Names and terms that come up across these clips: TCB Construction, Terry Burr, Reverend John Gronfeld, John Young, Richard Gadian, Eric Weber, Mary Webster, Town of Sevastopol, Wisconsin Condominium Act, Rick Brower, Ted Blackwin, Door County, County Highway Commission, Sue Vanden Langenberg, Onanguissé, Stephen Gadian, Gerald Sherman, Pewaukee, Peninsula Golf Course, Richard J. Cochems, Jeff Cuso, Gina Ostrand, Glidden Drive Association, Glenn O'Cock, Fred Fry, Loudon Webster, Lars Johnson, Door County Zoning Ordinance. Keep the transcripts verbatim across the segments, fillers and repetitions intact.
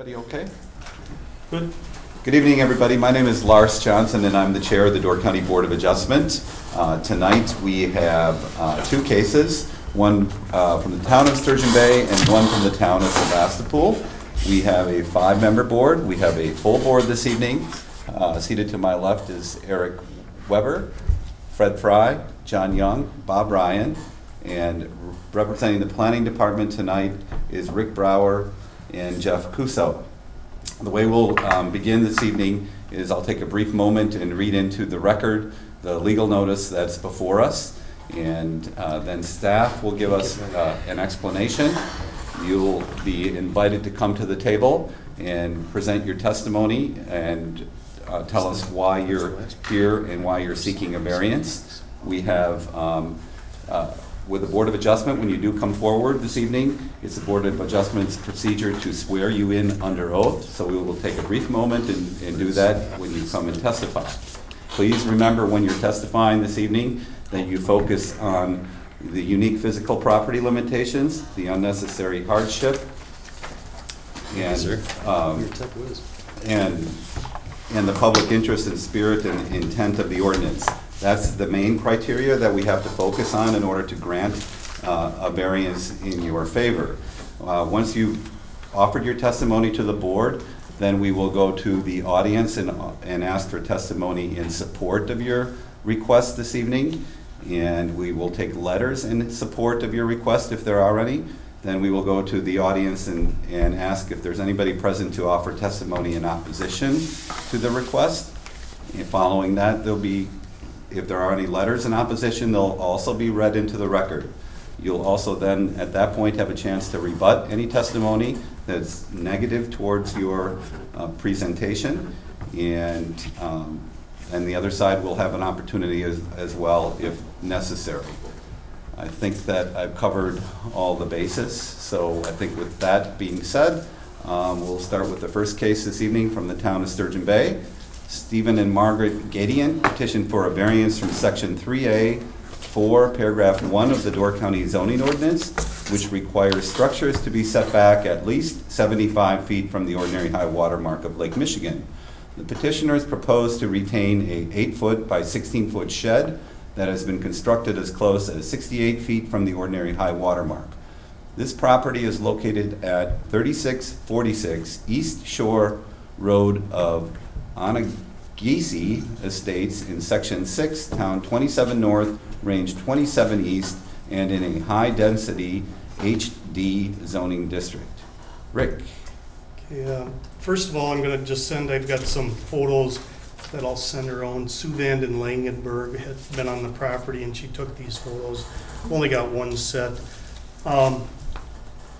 Everybody okay? Good. Good evening, everybody. My name is Lars Johnson, and I'm the chair of the Door County Board of Adjustment. Uh, tonight we have uh, two cases, one uh, from the town of Sturgeon Bay and one from the town of Sevastopol. We have a five-member board. We have a full board this evening. Uh, seated to my left is Eric Weber, Fred Fry, John Young, Bob Ryan, and representing the planning department tonight is Rick Brower and Jeff Cuso. The way we'll um, begin this evening is I'll take a brief moment and read into the record the legal notice that's before us, and uh, then staff will give us uh, an explanation. You'll be invited to come to the table and present your testimony and uh, tell us why you're here and why you're seeking a variance. We have um, uh, with the Board of Adjustment, when you do come forward this evening, it's the Board of Adjustment's procedure to swear you in under oath. So we will take a brief moment and, and do that when you come and testify. Please remember when you're testifying this evening that you focus on the unique physical property limitations, the unnecessary hardship, and, um, and, and the public interest and spirit and intent of the ordinance. That's the main criteria that we have to focus on in order to grant uh, a variance in your favor. Uh, once you've offered your testimony to the board, then we will go to the audience and, uh, and ask for testimony in support of your request this evening. And we will take letters in support of your request if there are any. Then we will go to the audience and, and ask if there's anybody present to offer testimony in opposition to the request. And following that, there'll be if there are any letters in opposition, they'll also be read into the record. You'll also then, at that point, have a chance to rebut any testimony that's negative towards your uh, presentation. And, um, and the other side will have an opportunity as, as well, if necessary. I think that I've covered all the bases. So I think with that being said, um, we'll start with the first case this evening from the town of Sturgeon Bay. Stephen and Margaret Gadian petitioned for a variance from section three A four, paragraph one of the Door County Zoning Ordinance, which requires structures to be set back at least seventy-five feet from the ordinary high water mark of Lake Michigan. The petitioners propose to retain a eight foot by sixteen foot shed that has been constructed as close as sixty-eight feet from the ordinary high water mark. This property is located at thirty-six forty-six East Shore Road of Onanguissé Estates in Section six, Town twenty-seven North, Range twenty-seven East, and in a high-density H D zoning district. Rick. Okay, uh, first of all, I'm going to just send, I've got some photos that I'll send around. Sue Vanden Langenberg had been on the property, and she took these photos. Only got one set. Um,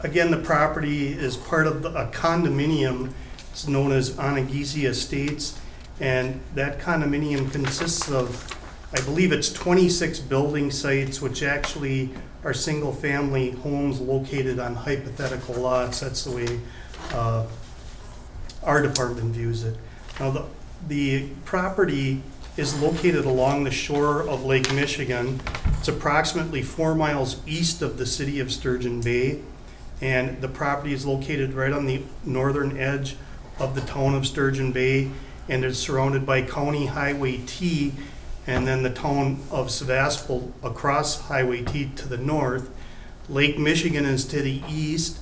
again, the property is part of the, a condominium. It's known as Onanguissé Estates, and that condominium consists of, I believe it's twenty-six building sites, which actually are single-family homes located on hypothetical lots. That's the way uh, our department views it. Now, the, the property is located along the shore of Lake Michigan. It's approximately four miles east of the city of Sturgeon Bay, and the property is located right on the northern edge of the town of Sturgeon Bay, and it's surrounded by County Highway T, and then the town of Sevastopol across Highway T to the north. Lake Michigan is to the east.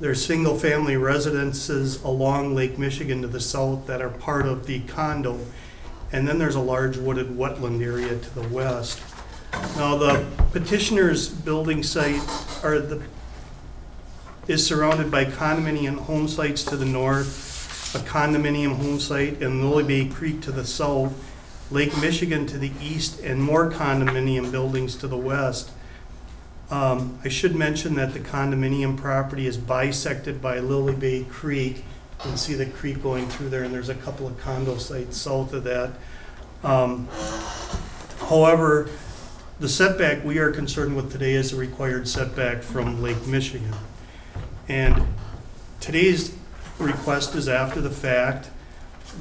There's single family residences along Lake Michigan to the south that are part of the condo. And then there's a large wooded wetland area to the west. Now the petitioner's building site are the, is surrounded by condominium home sites to the north, a condominium home site in Lily Bay Creek to the south, Lake Michigan to the east, and more condominium buildings to the west. Um, I should mention that the condominium property is bisected by Lily Bay Creek. You can see the creek going through there, and there's a couple of condo sites south of that. Um, however, the setback we are concerned with today is the required setback from Lake Michigan. And today's request is after the fact,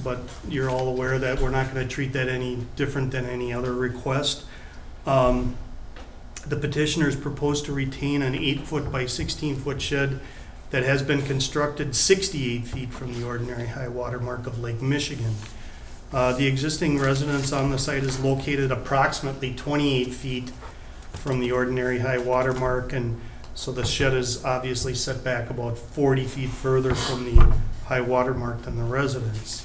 but you're all aware that we're not going to treat that any different than any other request. Um, the petitioners propose to retain an eight foot by sixteen foot shed that has been constructed sixty-eight feet from the ordinary high water mark of Lake Michigan. Uh, the existing residence on the site is located approximately twenty-eight feet from the ordinary high water mark, and so the shed is obviously set back about forty feet further from the high water mark than the residence.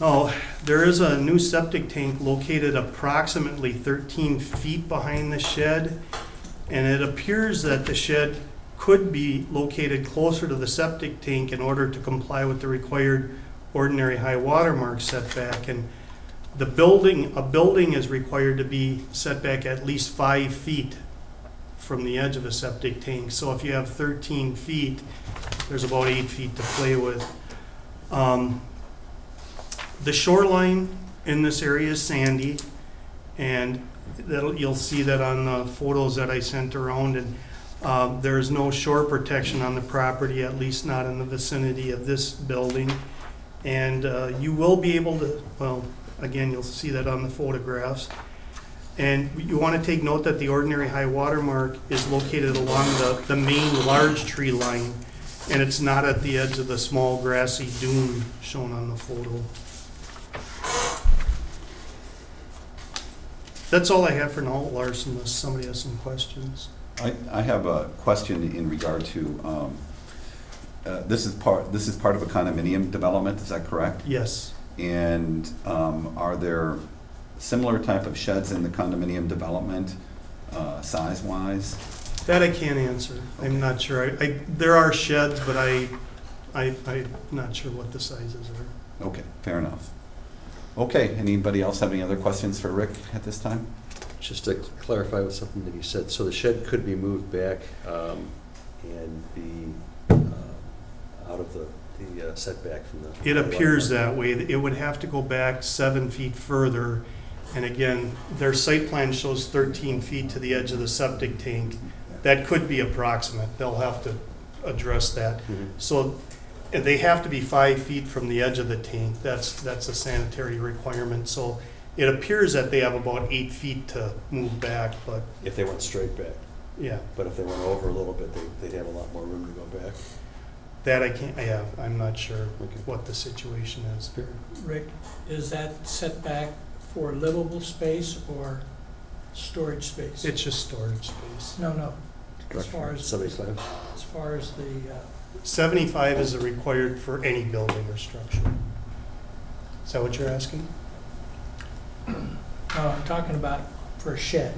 Oh, there is a new septic tank located approximately thirteen feet behind the shed, and it appears that the shed could be located closer to the septic tank in order to comply with the required ordinary high water mark setback. And the building, a building is required to be set back at least five feet from the edge of a septic tank. So if you have thirteen feet, there's about eight feet to play with. Um, the shoreline in this area is sandy, and that'll, you'll see that on the photos that I sent around. And uh, there is no shore protection on the property, at least not in the vicinity of this building. And uh, you will be able to, well, again, you'll see that on the photographs. And you want to take note that the ordinary high water mark is located along the, the main large tree line, and it's not at the edge of the small grassy dune shown on the photo. That's all I have for now, Lars, unless somebody has some questions. I, I have a question in regard to um, uh, this is part this is part of a condominium development. Is that correct? Yes. And um, are there similar type of sheds in the condominium development, uh, size-wise? That I can't answer. Okay. I'm not sure. I, I, there are sheds, but I, I, I'm not sure what the sizes are. Okay, fair enough. Okay, anybody else have any other questions for Rick at this time? Just to clarify with something that you said, so the shed could be moved back um, and be uh, out of the the uh, setback from the... It appears that way. It would have to go back seven feet further. And again, their site plan shows thirteen feet to the edge of the septic tank. That could be approximate. They'll have to address that. Mm-hmm. So they have to be five feet from the edge of the tank. That's, that's a sanitary requirement. So it appears that they have about eight feet to move back. But if they went straight back. Yeah. But if they went over a little bit, they, they'd have a lot more room to go back. That I can't, yeah, I'm not sure what the situation is. Rick, is that setback for livable space or storage space? It's just storage space. No, no. As far as seventy-five. As far as the uh, seventy-five is required for any building or structure. Is that what you're asking? No, I'm talking about for a shed.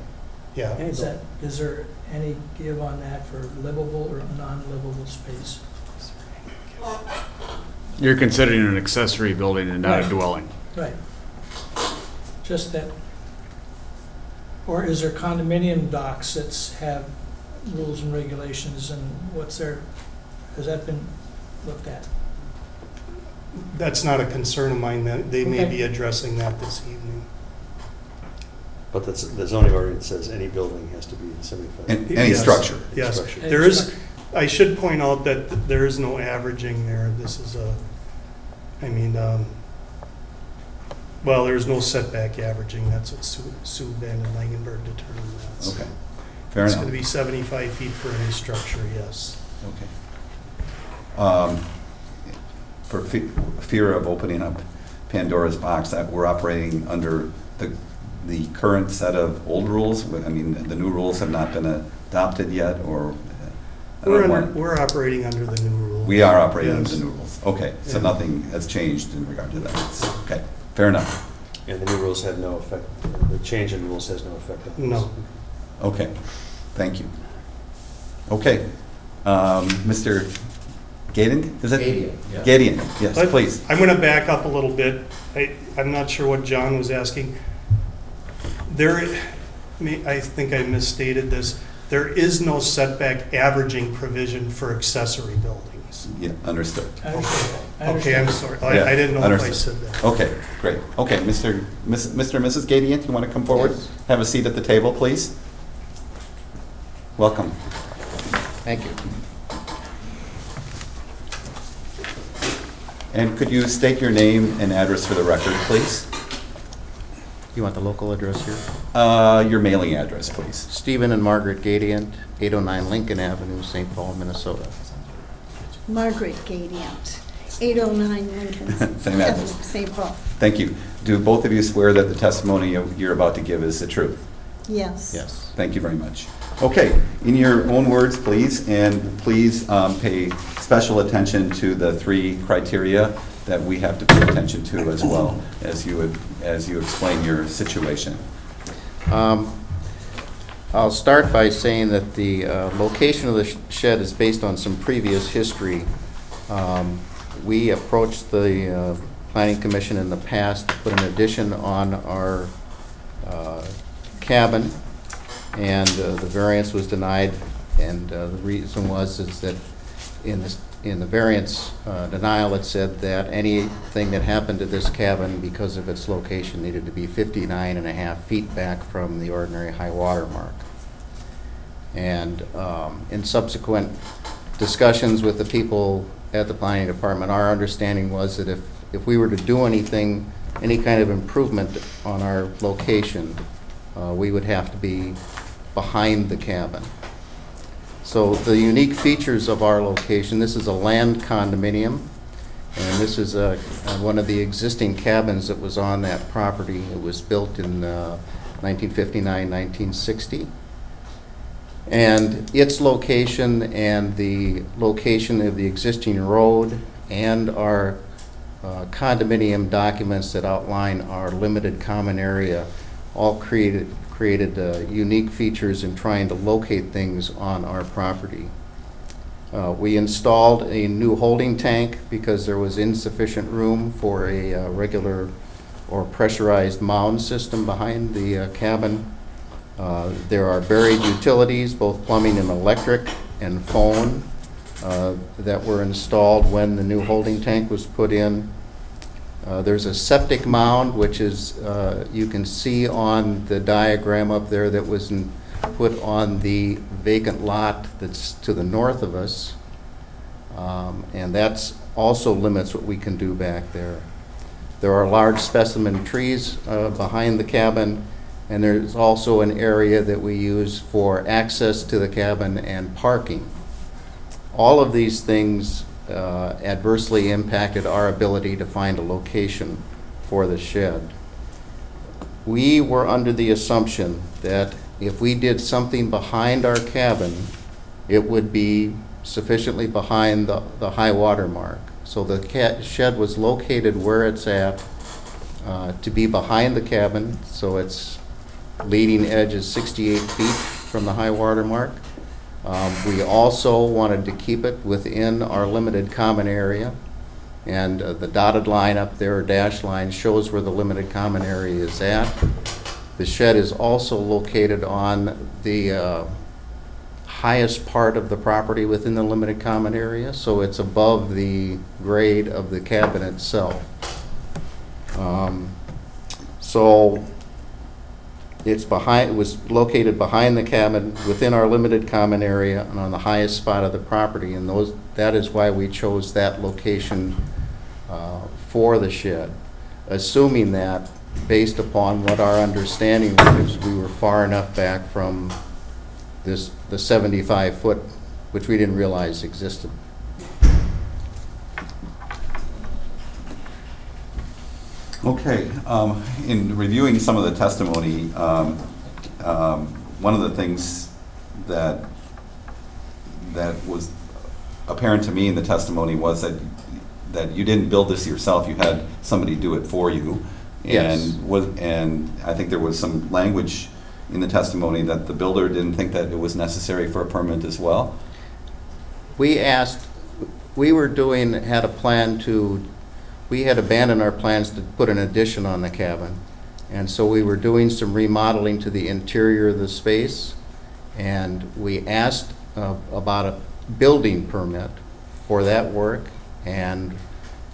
Yeah. Is that, is there any give on that for livable or non-livable space? You're considering an accessory building and not right. a dwelling. Right. Just that. Or is there condominium docs that have rules and regulations, and what's there? Has that been looked at? That's not a concern of mine. That they okay. may be addressing that this evening. But that's, the zoning ordinance says any building has to be seventy-five. And, any yes. structure. Yes. Structure. Any there structure. is. I should point out that th there is no averaging there. This is a, I mean, um, well, there's no setback averaging. That's what Sue, Sue Vanden Langenberg determined that. So okay, fair it's enough. It's going to be seventy-five feet for any structure, yes. Okay. Um, for fe fear of opening up Pandora's box, that we're operating under the, the current set of old rules. I mean, the new rules have not been adopted yet, or... We're, under, we're operating under the new rules. We are operating yes. under the new rules. Okay, so yeah. nothing has changed in regard to that. So, okay, fair enough. And the new rules have no effect. The change in rules has no effect on no. this. Okay, thank you. Okay, um, Mister Gadian, is that Gadian? Yeah. Gadian, yes, but please. I'm going to back up a little bit. I, I'm not sure what John was asking. There, I think I misstated this. There is no setback averaging provision for accessory buildings. Yeah, understood. understood. Okay, understood. I'm sorry. I, yeah, I didn't know understood. if I said that. Okay, great. Okay, Mister Miss, Mister and Missus Gadian, you want to come forward? Yes. Have a seat at the table, please. Welcome. Thank you. And could you state your name and address for the record, please? You want the local address here? Uh, your mailing address, please. Stephen and Margaret Gadian, eight oh nine Lincoln Avenue, Saint Paul, Minnesota. Margaret Gadian, eight oh nine Lincoln Avenue, Saint Paul. Thank you. Do both of you swear that the testimony you're about to give is the truth? Yes. Yes. Thank you very much. Okay, in your own words, please, and please um, pay special attention to the three criteria that we have to pay attention to as well as you would, as you explain your situation. Um, I'll start by saying that the uh, location of the sh shed is based on some previous history. Um, we approached the uh, Planning Commission in the past to put an addition on our uh, cabin, and uh, the variance was denied, and uh, the reason was is that in the, in the variance uh, denial it said that anything that happened to this cabin because of its location needed to be fifty-nine and a half feet back from the ordinary high water mark. And um, in subsequent discussions with the people at the planning department, our understanding was that if, if we were to do anything, any kind of improvement on our location, Uh, we would have to be behind the cabin. So the unique features of our location, this is a land condominium, and this is a, a, one of the existing cabins that was on that property. It was built in uh, nineteen fifty-nine, nineteen sixty. And its location and the location of the existing road and our uh, condominium documents that outline our limited common area all created, created uh, unique features in trying to locate things on our property. Uh, we installed a new holding tank because there was insufficient room for a uh, regular or pressurized mound system behind the uh, cabin. Uh, there are buried utilities, both plumbing and electric and phone, uh, that were installed when the new holding tank was put in. Uh, there's a septic mound, which is, uh, you can see on the diagram up there, that was in, put on the vacant lot that's to the north of us. Um, and that's also limits what we can do back there. There are large specimen trees uh, behind the cabin, and there's also an area that we use for access to the cabin and parking. All of these things Uh, adversely impacted our ability to find a location for the shed. We were under the assumption that if we did something behind our cabin, it would be sufficiently behind the, the high water mark. So the ca shed was located where it's at uh, to be behind the cabin, so its leading edge is sixty-eight feet from the high water mark. Um, we also wanted to keep it within our limited common area, and uh, the dotted line up there, dashed line, shows where the limited common area is at. The shed is also located on the uh, highest part of the property within the limited common area, so it's above the grade of the cabin itself. Um, so. It's behind, it was located behind the cabin, within our limited common area, and on the highest spot of the property, and those, that is why we chose that location uh, for the shed, assuming that, based upon what our understanding was, we were far enough back from this, the seventy-five foot, which we didn't realize existed. Okay, um, in reviewing some of the testimony, um, um, one of the things that that was apparent to me in the testimony was that that you didn't build this yourself; you had somebody do it for you. Yes. And was, and I think there was some language in the testimony that the builder didn't think that it was necessary for a permit as well. We asked. We were doing had a plan to. We had abandoned our plans to put an addition on the cabin, and so we were doing some remodeling to the interior of the space, and we asked uh, about a building permit for that work, and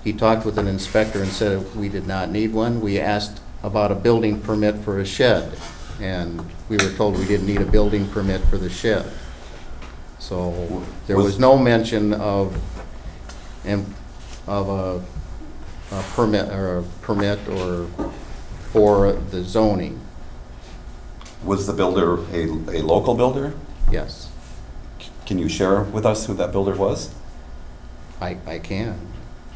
he talked with an inspector and said we did not need one. We asked about a building permit for a shed, and we were told we didn't need a building permit for the shed. So there was no mention of, of a A permit or a permit or for the zoning. Was the builder a, a local builder? Yes. C can you share with us who that builder was? I, I can.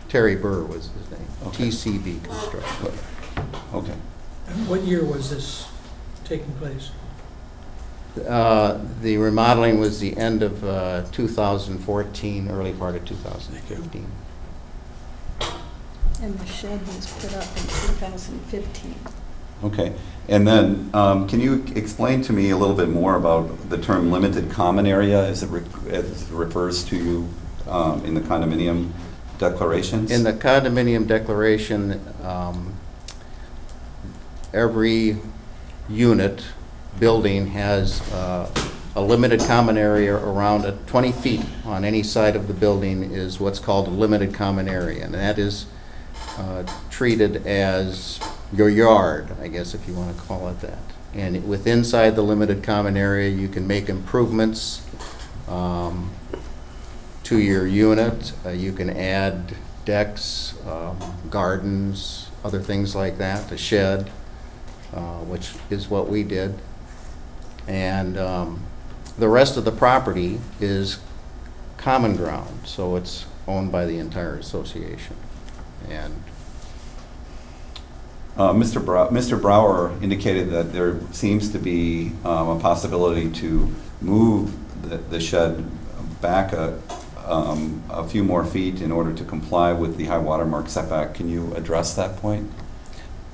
Terry Burr was his name. Okay. T C B Construction. Okay. And what year was this taking place? Uh, the remodeling was the end of uh, two thousand fourteen, early part of two thousand fifteen. And the shed was put up in two thousand fifteen. Okay. And then um, can you explain to me a little bit more about the term limited common area as it, re as it refers to you um, in the condominium declarations? In the condominium declaration, um, every unit building has uh, a limited common area around it. twenty feet on any side of the building is what's called a limited common area, and that is uh, treated as your yard, I guess, if you want to call it that. And with inside the limited common area, you can make improvements um, to your unit. Uh, you can add decks, um, gardens, other things like that, a shed, uh, which is what we did. And um, the rest of the property is common ground, so it's owned by the entire association. And uh, Mister Bro Mister Brower indicated that there seems to be um, a possibility to move the, the shed back a, um, a few more feet in order to comply with the high water mark setback. Can you address that point?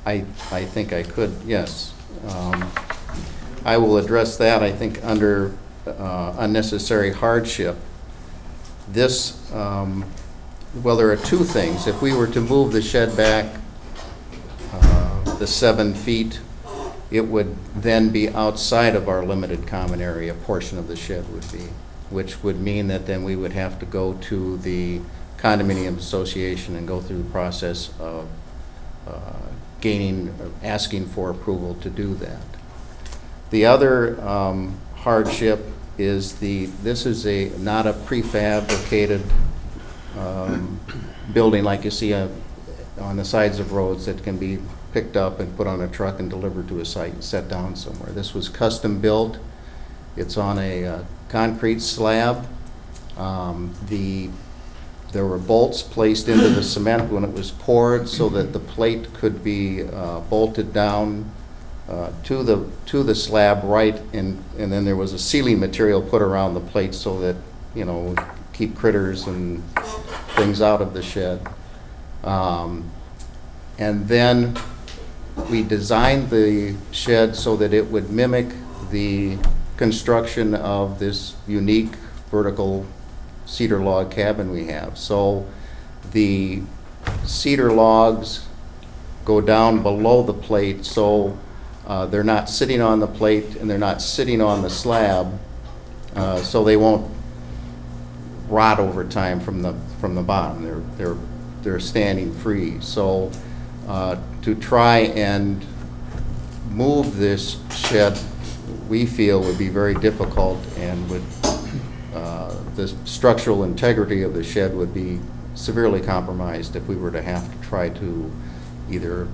I, I think I could, yes. Um, I will address that. I think under uh, unnecessary hardship, this, um, well, there are two things. If we were to move the shed back uh, the seven feet, it would then be outside of our limited common area. A portion of the shed would be, which would mean that then we would have to go to the condominium association and go through the process of uh, gaining, asking for approval to do that. The other um, hardship is the, this is a not a prefabricated um, building like you see a, on the sides of roads that can be picked up and put on a truck and delivered to a site and set down somewhere. This was custom built. It's on a uh, concrete slab. Um, the There were bolts placed into the cement when it was poured so that the plate could be uh, bolted down uh, to the to the slab, right, and, and then there was a sealing material put around the plate so that, you know, keep critters and things out of the shed. Um, and then we designed the shed so that it would mimic the construction of this unique vertical cedar log cabin we have. So the cedar logs go down below the plate, so uh, they're not sitting on the plate and they're not sitting on the slab, uh, so they won't rot over time from the from the bottom. They're they're they're standing free. So uh, to try and move this shed, we feel, would be very difficult and would. Uh, the structural integrity of the shed would be severely compromised if we were to have to try to either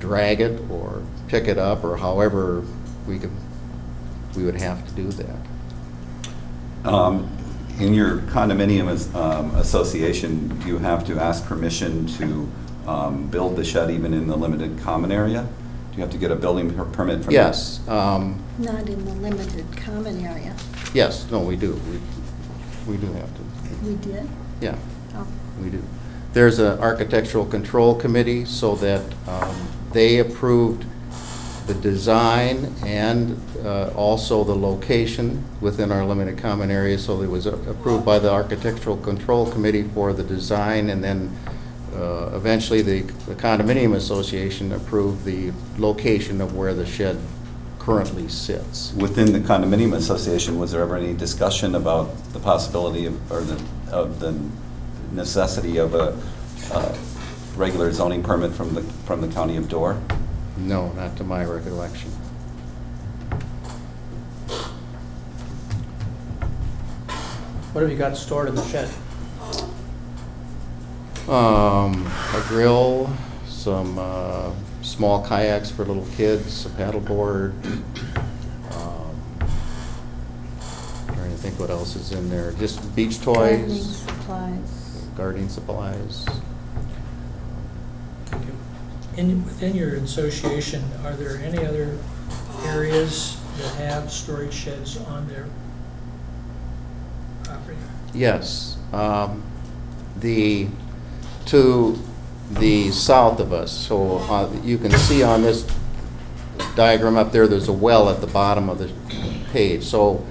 drag it or pick it up or however we could, we would have to do that. Um, in your condominium as, um, association, you have to ask permission to um, build the shed even in the limited common area? Do you have to get a building per permit from? Yes. Um, Not in the limited common area. Yes, no, we do. We, we do have to. We did? Yeah, oh. We do. There's an architectural control committee, so that um, they approved the design and uh, also the location within our limited common area. So it was uh, approved by the architectural control committee for the design, and then uh, eventually the, the condominium association approved the location of where the shed currently sits. Within the condominium association, was there ever any discussion about the possibility of, or the, of the necessity of a uh, regular zoning permit from the from the county of Door? No, not to my recollection. What have you got stored in the shed? Um, a grill, some uh, small kayaks for little kids, a paddleboard. Um, I'm trying to think what else is in there. Just beach toys, gardening supplies. Gardening supplies. Okay. In, within your association, are there any other areas that have storage sheds on their property? Yes. Um, the to the south of us, so uh, you can see on this diagram up there, there's a well at the bottom of the page. So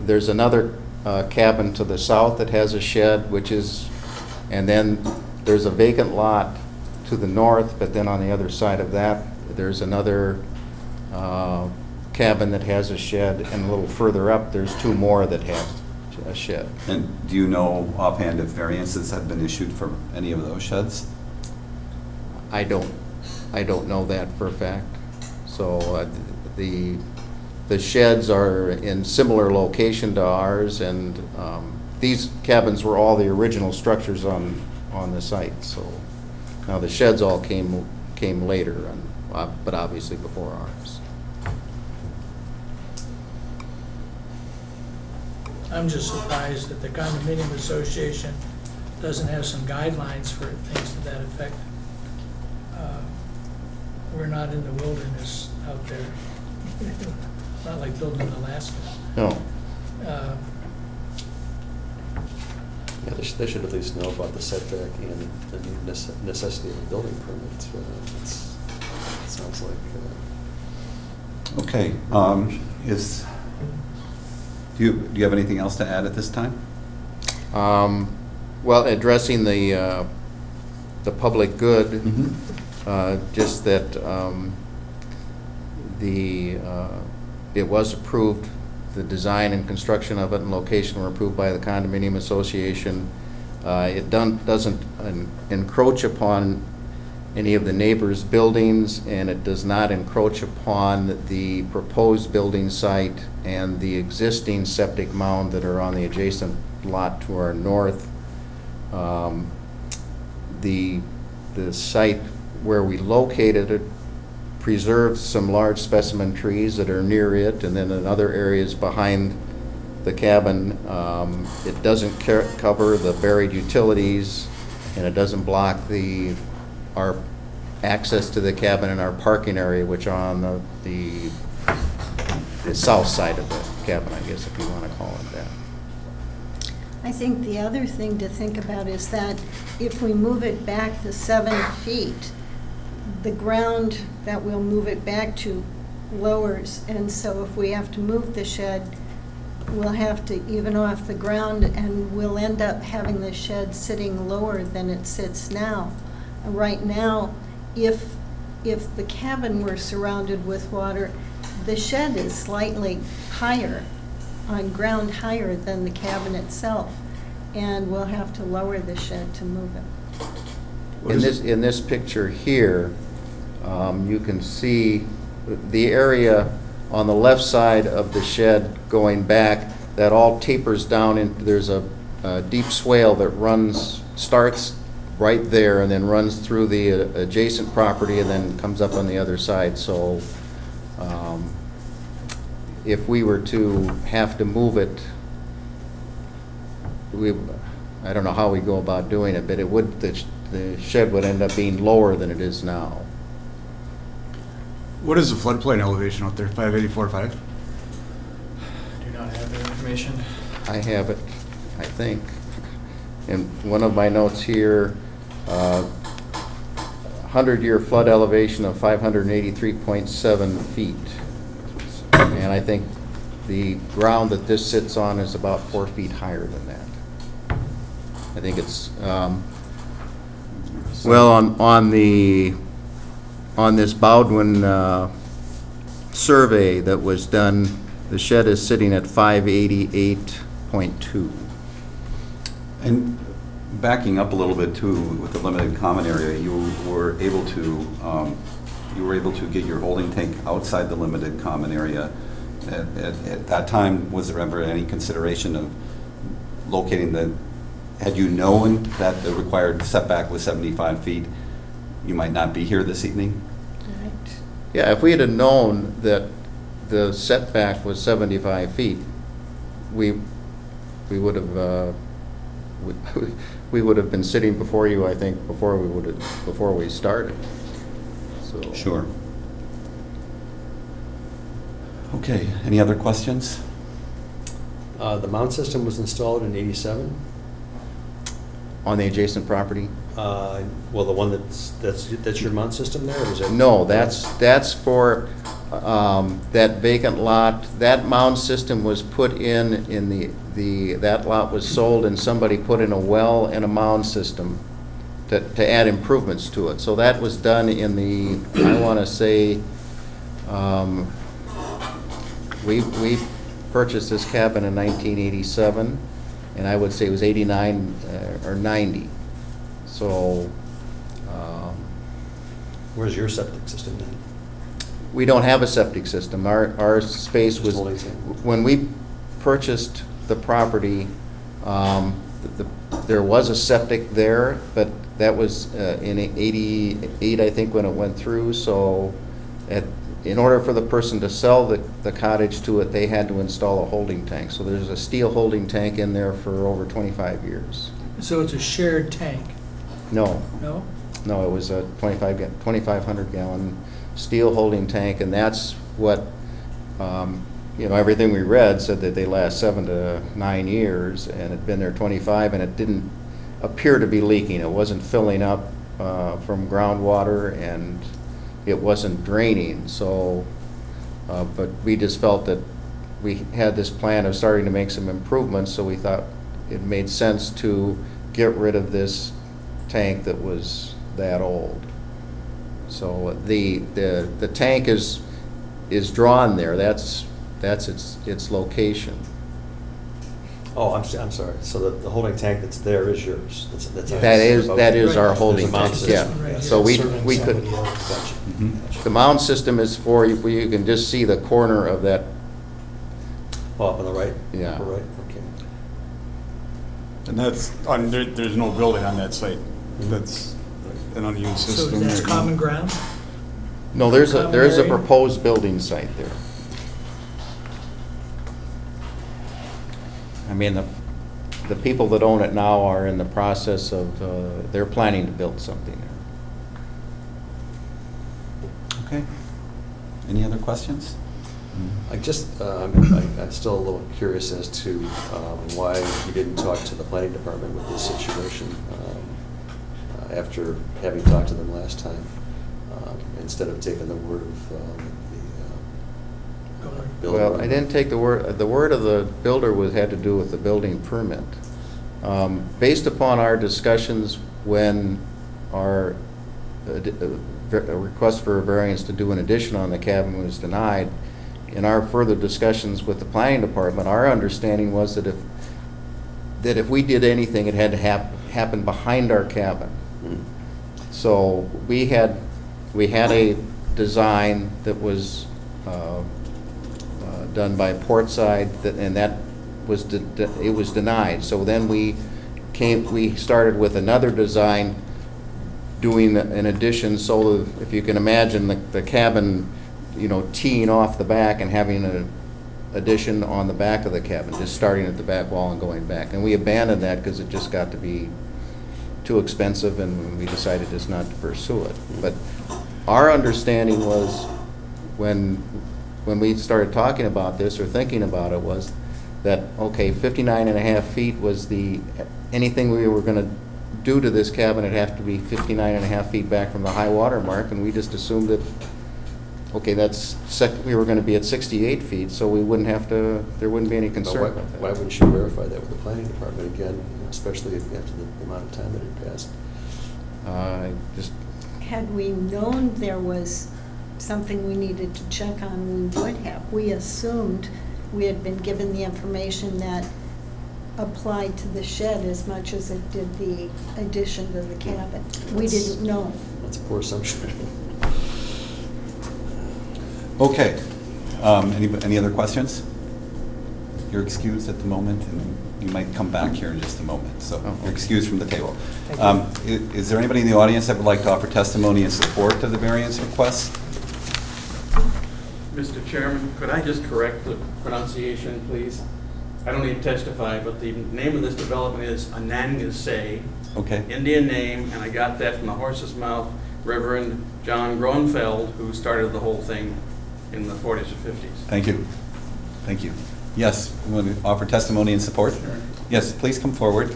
there's another uh, cabin to the south that has a shed, which is, and then there's a vacant lot to the north, but then on the other side of that, there's another uh, cabin that has a shed, and a little further up, there's two more that have a shed. And do you know offhand if variances have been issued for any of those sheds? I don't, I don't know that for a fact. So uh, the the sheds are in similar location to ours, and um, these cabins were all the original structures on on the site. So now the sheds all came came later, and uh, but obviously before ours. I'm just surprised that the condominium association doesn't have some guidelines for things to that effect. Uh, we're not in the wilderness out there. Not like building in Alaska. No. Uh, yeah, they, sh they should at least know about the setback and the necessity of a building permit. Uh, it's, it sounds like. Uh, okay. Um, is do you do you have anything else to add at this time? Um, well, addressing the uh, the public good. Mm-hmm. Uh, just that um, the uh, it was approved, the design and construction of it and location were approved by the Condominium Association. Uh, it done, doesn't en encroach upon any of the neighbors' buildings, and it does not encroach upon the proposed building site and the existing septic mound that are on the adjacent lot to our north. Um, the, the site where we located it preserves some large specimen trees that are near it, and then in other areas behind the cabin. Um, it doesn't cover the buried utilities, and it doesn't block the our access to the cabin and our parking area, which are on the, the, the south side of the cabin, I guess, if you want to call it that. I think the other thing to think about is that if we move it back the seven feet, the ground that we'll move it back to lowers, and so if we have to move the shed, we'll have to even off the ground, and we'll end up having the shed sitting lower than it sits now. Right now, if, if the cabin were surrounded with water, the shed is slightly higher, on ground higher than the cabin itself, and we'll have to lower the shed to move it. In this, in this picture here, um, you can see the area on the left side of the shed going back, that all tapers down, and there's a, a deep swale that runs, starts right there and then runs through the adjacent property and then comes up on the other side. So um, if we were to have to move it, we, I don't know how we go about doing it, but it would, the, the shed would end up being lower than it is now. What is the floodplain elevation out there, five eighty-four point five? I do not have that information. I have it, I think. In one of my notes here, uh, hundred-year flood elevation of five hundred eighty-three point seven feet. And I think the ground that this sits on is about four feet higher than that. I think it's um, well on on the on this Bowdoin uh, survey that was done. The shed is sitting at five eighty-eight point two. And backing up a little bit too, with the limited common area, you were able to. Um, you were able to get your holding tank outside the limited common area. At, at, at that time, was there ever any consideration of locating the, had you known that the required setback was seventy-five feet, you might not be here this evening? Yeah, if we had known that the setback was seventy-five feet, we we would have uh, we, we would have been sitting before you, I think, before we would have, before we started. So. Sure. Okay. Any other questions? Uh, the mount system was installed in eighty-seven. On the adjacent property? Uh, well, the one that's that's that's your mount system there, or is it? No, that's that's for um, that vacant lot. That mound system was put in in the the that lot was sold, and somebody put in a well and a mound system to to add improvements to it. So that was done in the I want to say um, we we purchased this cabin in nineteen eighty-seven. And I would say it was eighty-nine uh, or ninety. So, um, where's your septic system then? We don't have a septic system. Our our space Just was when we purchased the property. Um, the, the, there was a septic there, but that was uh, in eighty-eight, I think, when it went through. So, at in order for the person to sell the, the cottage to it, they had to install a holding tank. So there's a steel holding tank in there for over twenty-five years. So it's a shared tank? No. No? No, it was a twenty-five, twenty-five hundred gallon steel holding tank, and that's what, um, you know, everything we read said that they last seven to nine years, and it had been there twenty-five, and it didn't appear to be leaking. It wasn't filling up uh, from groundwater, and it wasn't draining. So uh, but we just felt that we had this plan of starting to make some improvements, so we thought it made sense to get rid of this tank that was that old. So the the the tank is is drawn there. That's that's its its location. Oh, I'm, I'm sorry. So the, the holding tank that's there is yours. That's, that's that is that is right. Our holding tank. Yeah. Right. So we we could. Mm-hmm. The mound system is for you. You can just see the corner of that. Oh, up on the right. Yeah. Upper right. Okay. And that's I mean, there, there's no building on that site. Mm-hmm. That's an unused system. So that's common ground. No, there's a there's a proposed building site there. I mean, the, the people that own it now are in the process of, uh, they're planning to build something there. Okay. Any other questions? I just, uh, I'm, I'm still a little curious as to um, why you didn't talk to the planning department with this situation um, uh, after having talked to them last time, um, instead of taking the word of um, Builder. Well, I didn't take the word. The word of the builder was had to do with the building permit. Um, based upon our discussions when our uh, request for a variance to do an addition on the cabin was denied, in our further discussions with the planning department, our understanding was that if that if we did anything, it had to hap happen behind our cabin. Mm. So we had we had a design that was. Uh, done by Portside, that, and that was de de it was denied. So then we came, we started with another design, doing an addition. So that if you can imagine the, the cabin, you know, teeing off the back and having an addition on the back of the cabin, just starting at the back wall and going back. And we abandoned that because it just got to be too expensive, and we decided just not to pursue it. But our understanding was when. when we started talking about this or thinking about it was that, okay, fifty-nine and a half feet was the, anything we were going to do to this cabin, it'd have to be fifty-nine and a half feet back from the high water mark, and we just assumed that, okay, that's, sec we were going to be at sixty-eight feet, so we wouldn't have to, there wouldn't be any concern why, about that. Why wouldn't you verify that with the planning department again, especially after the, the amount of time that had passed? Uh, just had we known there was something we needed to check on, we would have. We assumed we had been given the information that applied to the shed as much as it did the addition to the cabin. That's, we didn't know. That's a poor assumption. Okay. Um, any, any other questions? You're excused at the moment, and you might come back here in just a moment. So oh, okay. You're excused from the table. Um, is, is there anybody in the audience that would like to offer testimony in support of the variance request? Mister Chairman, could I just correct the pronunciation, please? I don't need to testify, but the name of this development is Onanguissé. Okay. Indian name, and I got that from the horse's mouth, Reverend John Gronfeld, who started the whole thing in the forties or fifties. Thank you. Thank you. Yes, you want to offer testimony and support? Sure. Yes, please come forward.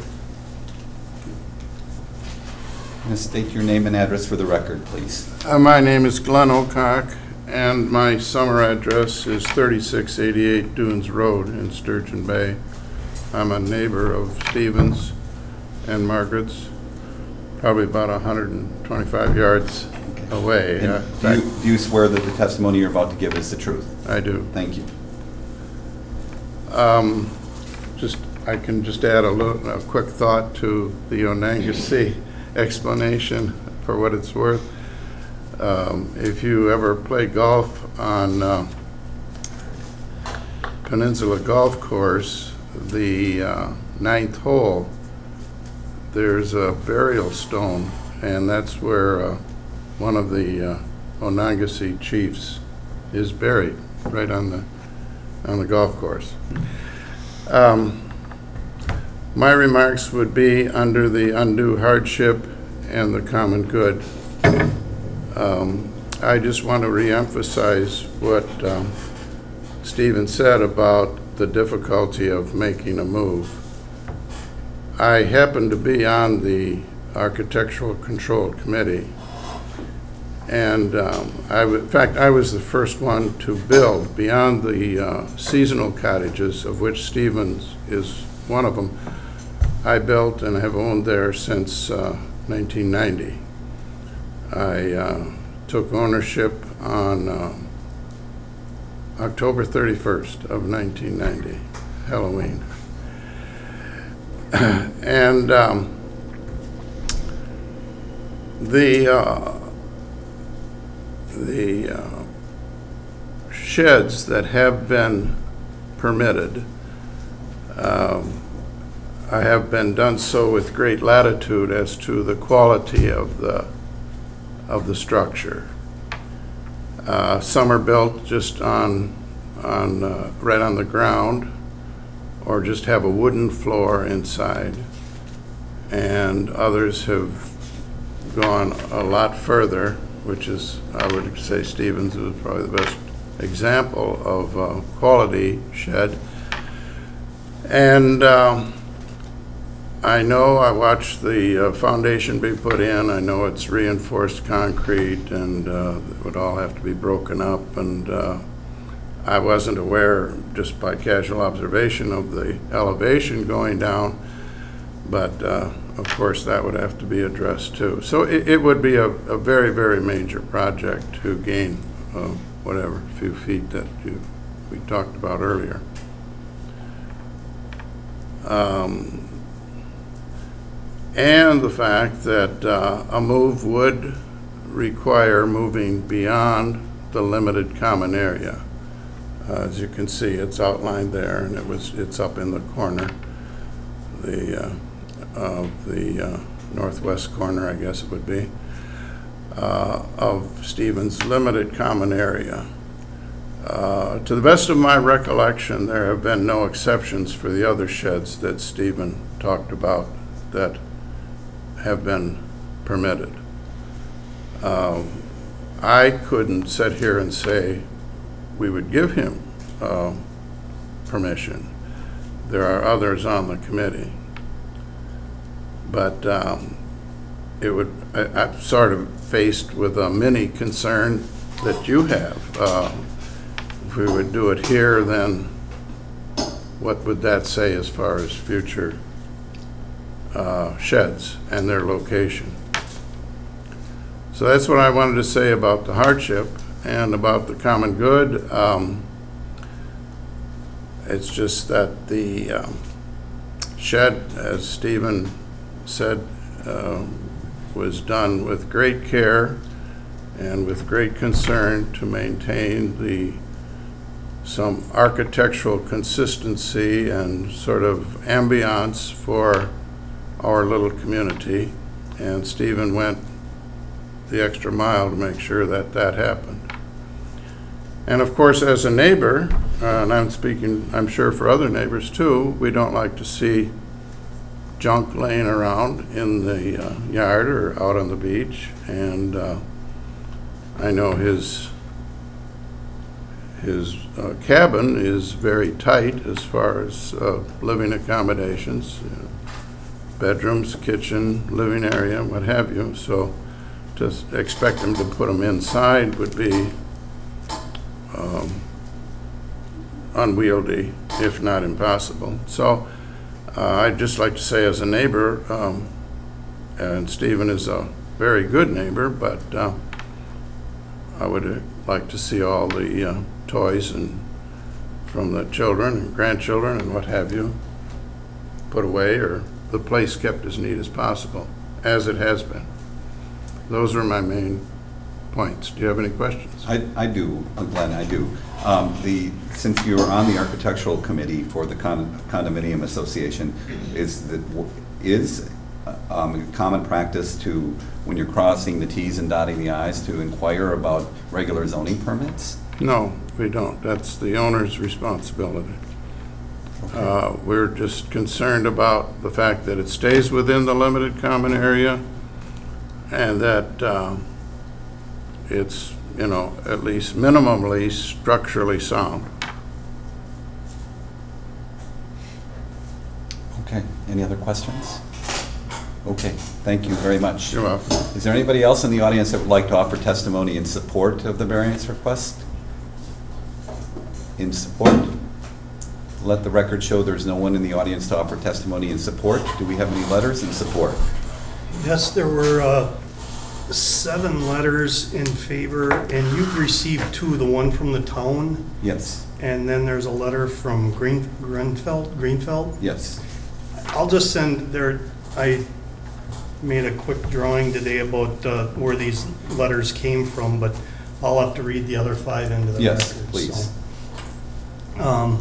And state your name and address for the record, please. Uh, my name is Glenn O'Cock, and my summer address is thirty-six eighty-eight Dunes Road in Sturgeon Bay. I'm a neighbor of Stephen's and Margaret's, probably about one hundred twenty-five yards okay. away. Uh, do, you, do you swear that the testimony you're about to give is the truth? I do. Thank you. Um, just, I can just add a, little, a quick thought to the Onanguissé explanation for what it's worth. Um, if you ever play golf on uh, Peninsula Golf Course, the uh, ninth hole, there's a burial stone, and that's where uh, one of the uh, Onanguissé chiefs is buried, right on the on the golf course. Um, my remarks would be under the undue hardship and the common good. Um, I just want to reemphasize what um, Stephen said about the difficulty of making a move. I happen to be on the Architectural Control Committee, and um, I w in fact, I was the first one to build beyond the uh, seasonal cottages, of which Stevens is one of them. I built and have owned there since uh, nineteen ninety. I uh, took ownership on uh, October thirty-first of nineteen ninety, Halloween. And um, the uh, the uh, sheds that have been permitted, um, I have been done so with great latitude as to the quality of the of the structure. Uh, some are built just on on uh, right on the ground, or just have a wooden floor inside, and others have gone a lot further, which is, I would say, Stevens is probably the best example of a quality shed. And um, I know I watched the uh, foundation be put in. I know it's reinforced concrete, and uh, it would all have to be broken up, and uh, I wasn't aware, just by casual observation, of the elevation going down, but uh, of course that would have to be addressed too. So it, it would be a, a very, very major project to gain uh, whatever few feet that you, we talked about earlier. Um, and the fact that uh, a move would require moving beyond the limited common area. Uh, as you can see, it's outlined there, and it was it's up in the corner, the uh, of the uh, northwest corner, I guess it would be, uh, of Stevens' limited common area. Uh, to the best of my recollection, there have been no exceptions for the other sheds that Stephen talked about that have been permitted. Uh, I couldn't sit here and say we would give him uh, permission. There are others on the committee, but um, it would. I, I'm sort of faced with a mini concern that you have. Uh, if we would do it here, then what would that say as far as future uh, sheds and their location? So that's what I wanted to say about the hardship. And about the common good, um, it's just that the um, shed, as Stephen said, uh, was done with great care and with great concern to maintain the some architectural consistency and sort of ambiance for our little community. And Stephen went the extra mile to make sure that that happened. And of course, as a neighbor, uh, and I'm speaking, I'm sure, for other neighbors too, we don't like to see junk laying around in the uh, yard or out on the beach. And uh, I know his his uh, cabin is very tight as far as uh, living accommodations, you know, bedrooms, kitchen, living area, what have you. So to expect him to put them inside would be Um, unwieldy, if not impossible. So uh, I'd just like to say, as a neighbor, um, and Stephen is a very good neighbor, but uh, I would like to see all the uh, toys and from the children and grandchildren and what have you put away, or the place kept as neat as possible, as it has been. Those are my main points. Do you have any questions? I, I do, uh, Glenn, I do. Um, the, since you were on the architectural committee for the con condominium association, is that is uh, um, common practice to, when you're crossing the T's and dotting the I's, to inquire about regular zoning permits? No, we don't. That's the owner's responsibility. Okay. Uh, we're just concerned about the fact that it stays within the limited common area, and that uh, it's, you know, at least minimally structurally sound. Okay, any other questions? Okay, thank you very much. You're welcome. Is there anybody else in the audience that would like to offer testimony in support of the variance request? In support? Let the record show there's no one in the audience to offer testimony in support. Do we have any letters in support? Yes, there were uh seven letters in favor, and you've received two, the one from the town. Yes. And then there's a letter from Green, Grenfeld, Greenfeld. Yes. I'll just send there, I made a quick drawing today about uh, where these letters came from, but I'll have to read the other five into the yes, record. Yes, please. So, um,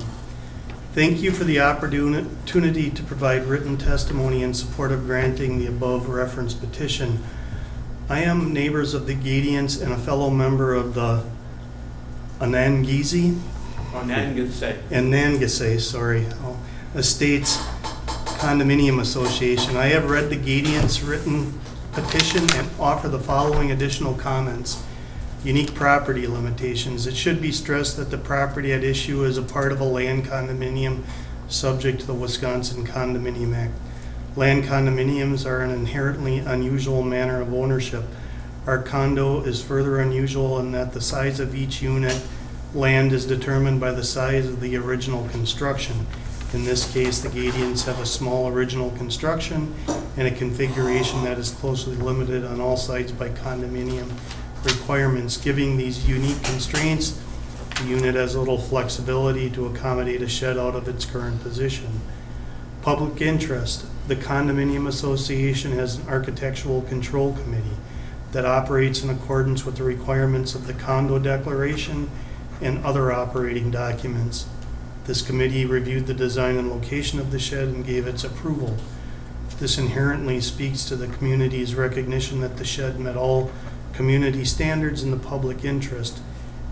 thank you for the opportunity to provide written testimony in support of granting the above referenced petition. I am neighbors of the Gadians and a fellow member of the Onanguissé, Onanguissé. Onanguissé, sorry, oh, Estates Condominium Association. I have read the Gadians' written petition and offer the following additional comments. Unique property limitations. It should be stressed that the property at issue is a part of a land condominium subject to the Wisconsin Condominium Act. Land condominiums are an inherently unusual manner of ownership. Our condo is further unusual in that the size of each unit land is determined by the size of the original construction. In this case, the Gadians have a small original construction and a configuration that is closely limited on all sides by condominium requirements. Giving these unique constraints, the unit has little flexibility to accommodate a shed out of its current position. Public interest. The Condominium Association has an architectural control committee that operates in accordance with the requirements of the condo declaration and other operating documents. This committee reviewed the design and location of the shed and gave its approval. This inherently speaks to the community's recognition that the shed met all community standards in the public interest.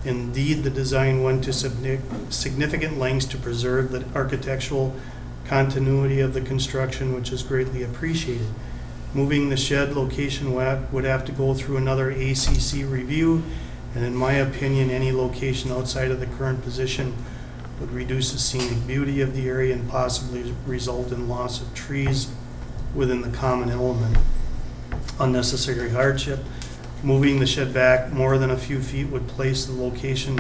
Indeed, the design went to significant lengths to preserve the architectural continuity of the construction, which is greatly appreciated. Moving the shed location would have to go through another A C C review, and in my opinion, any location outside of the current position would reduce the scenic beauty of the area and possibly result in loss of trees within the common element. Unnecessary hardship. Moving the shed back more than a few feet would place the location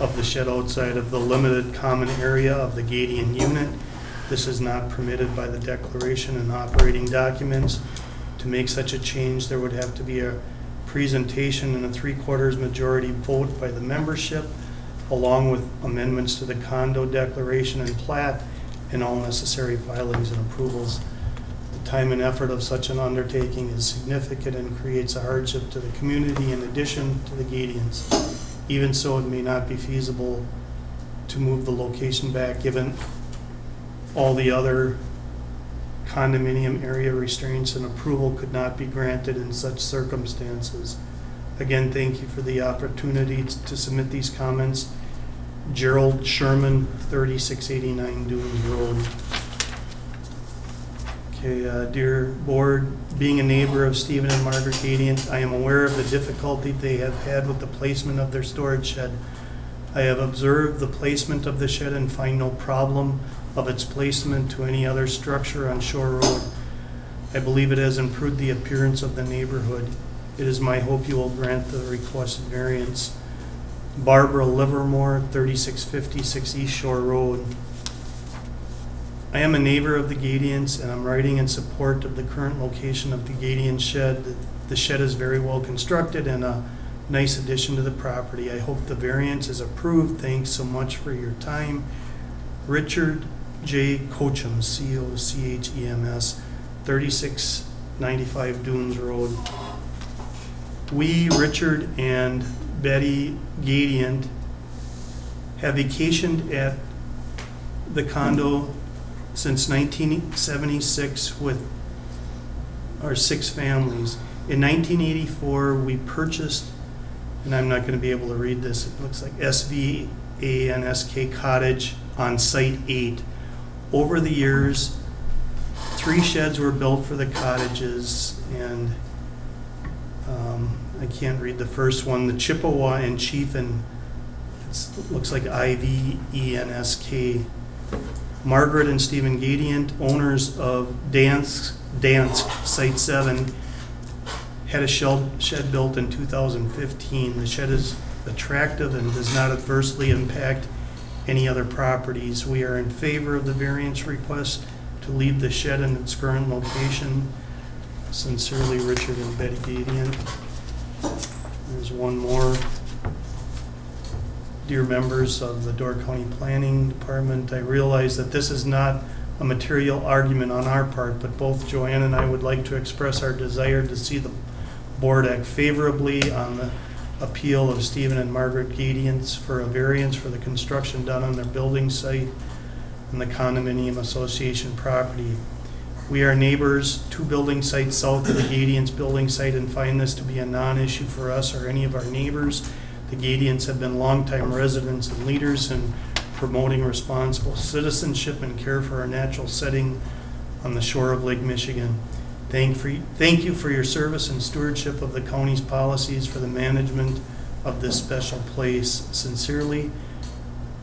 of the shed outside of the limited common area of the Gadian unit. This is not permitted by the declaration and operating documents. To make such a change, there would have to be a presentation and a three-quarters majority vote by the membership, along with amendments to the condo declaration and plat and all necessary filings and approvals. The time and effort of such an undertaking is significant and creates a hardship to the community in addition to the Gadians. Even so, it may not be feasible to move the location back given all the other condominium area restraints, and approval could not be granted in such circumstances. Again, thank you for the opportunity to submit these comments. Gerald Sherman, thirty-six eighty-nine Dunes Road. Okay, uh, dear board, being a neighbor of Stephen and Margaret Gadian, I am aware of the difficulty they have had with the placement of their storage shed. I have observed the placement of the shed and find no problem of its placement to any other structure on Shore Road. I believe it has improved the appearance of the neighborhood. It is my hope you will grant the requested variance. Barbara Livermore, thirty-six fifty-six East Shore Road. I am a neighbor of the Gadians, and I'm writing in support of the current location of the Gadian shed. The shed is very well constructed and a nice addition to the property. I hope the variance is approved. Thanks so much for your time. Richard J. Cochems, C O C H E M S, thirty-six ninety-five Dunes Road. We, Richard and Betty Gadian, have vacationed at the condo since nineteen seventy-six with our six families. In nineteen eighty-four, we purchased, and I'm not going to be able to read this, it looks like S V A N S K Cottage on Site eight. Over the years, three sheds were built for the cottages, and um, I can't read the first one, the Chippewa and Chief, and it looks like I V E N S K. Margaret and Stephen Gadian, owners of Dansk, Dansk Site seven, had a shed built in two thousand fifteen. The shed is attractive and does not adversely impact any other properties. We are in favor of the variance request to leave the shed in its current location. Sincerely, Richard and Betty Gadian. There's one more. Dear members of the Door County Planning Department, I realize that this is not a material argument on our part, but both Joanne and I would like to express our desire to see the board act favorably on the appeal of Stephen and Margaret Gadians for a variance for the construction done on their building site and the condominium association property. We are neighbors two building sites south of the Gadians building site and find this to be a non-issue for us or any of our neighbors. The Gadians have been longtime residents and leaders in promoting responsible citizenship and care for our natural setting on the shore of Lake Michigan. Thank, for, thank you for your service and stewardship of the county's policies for the management of this special place. Sincerely,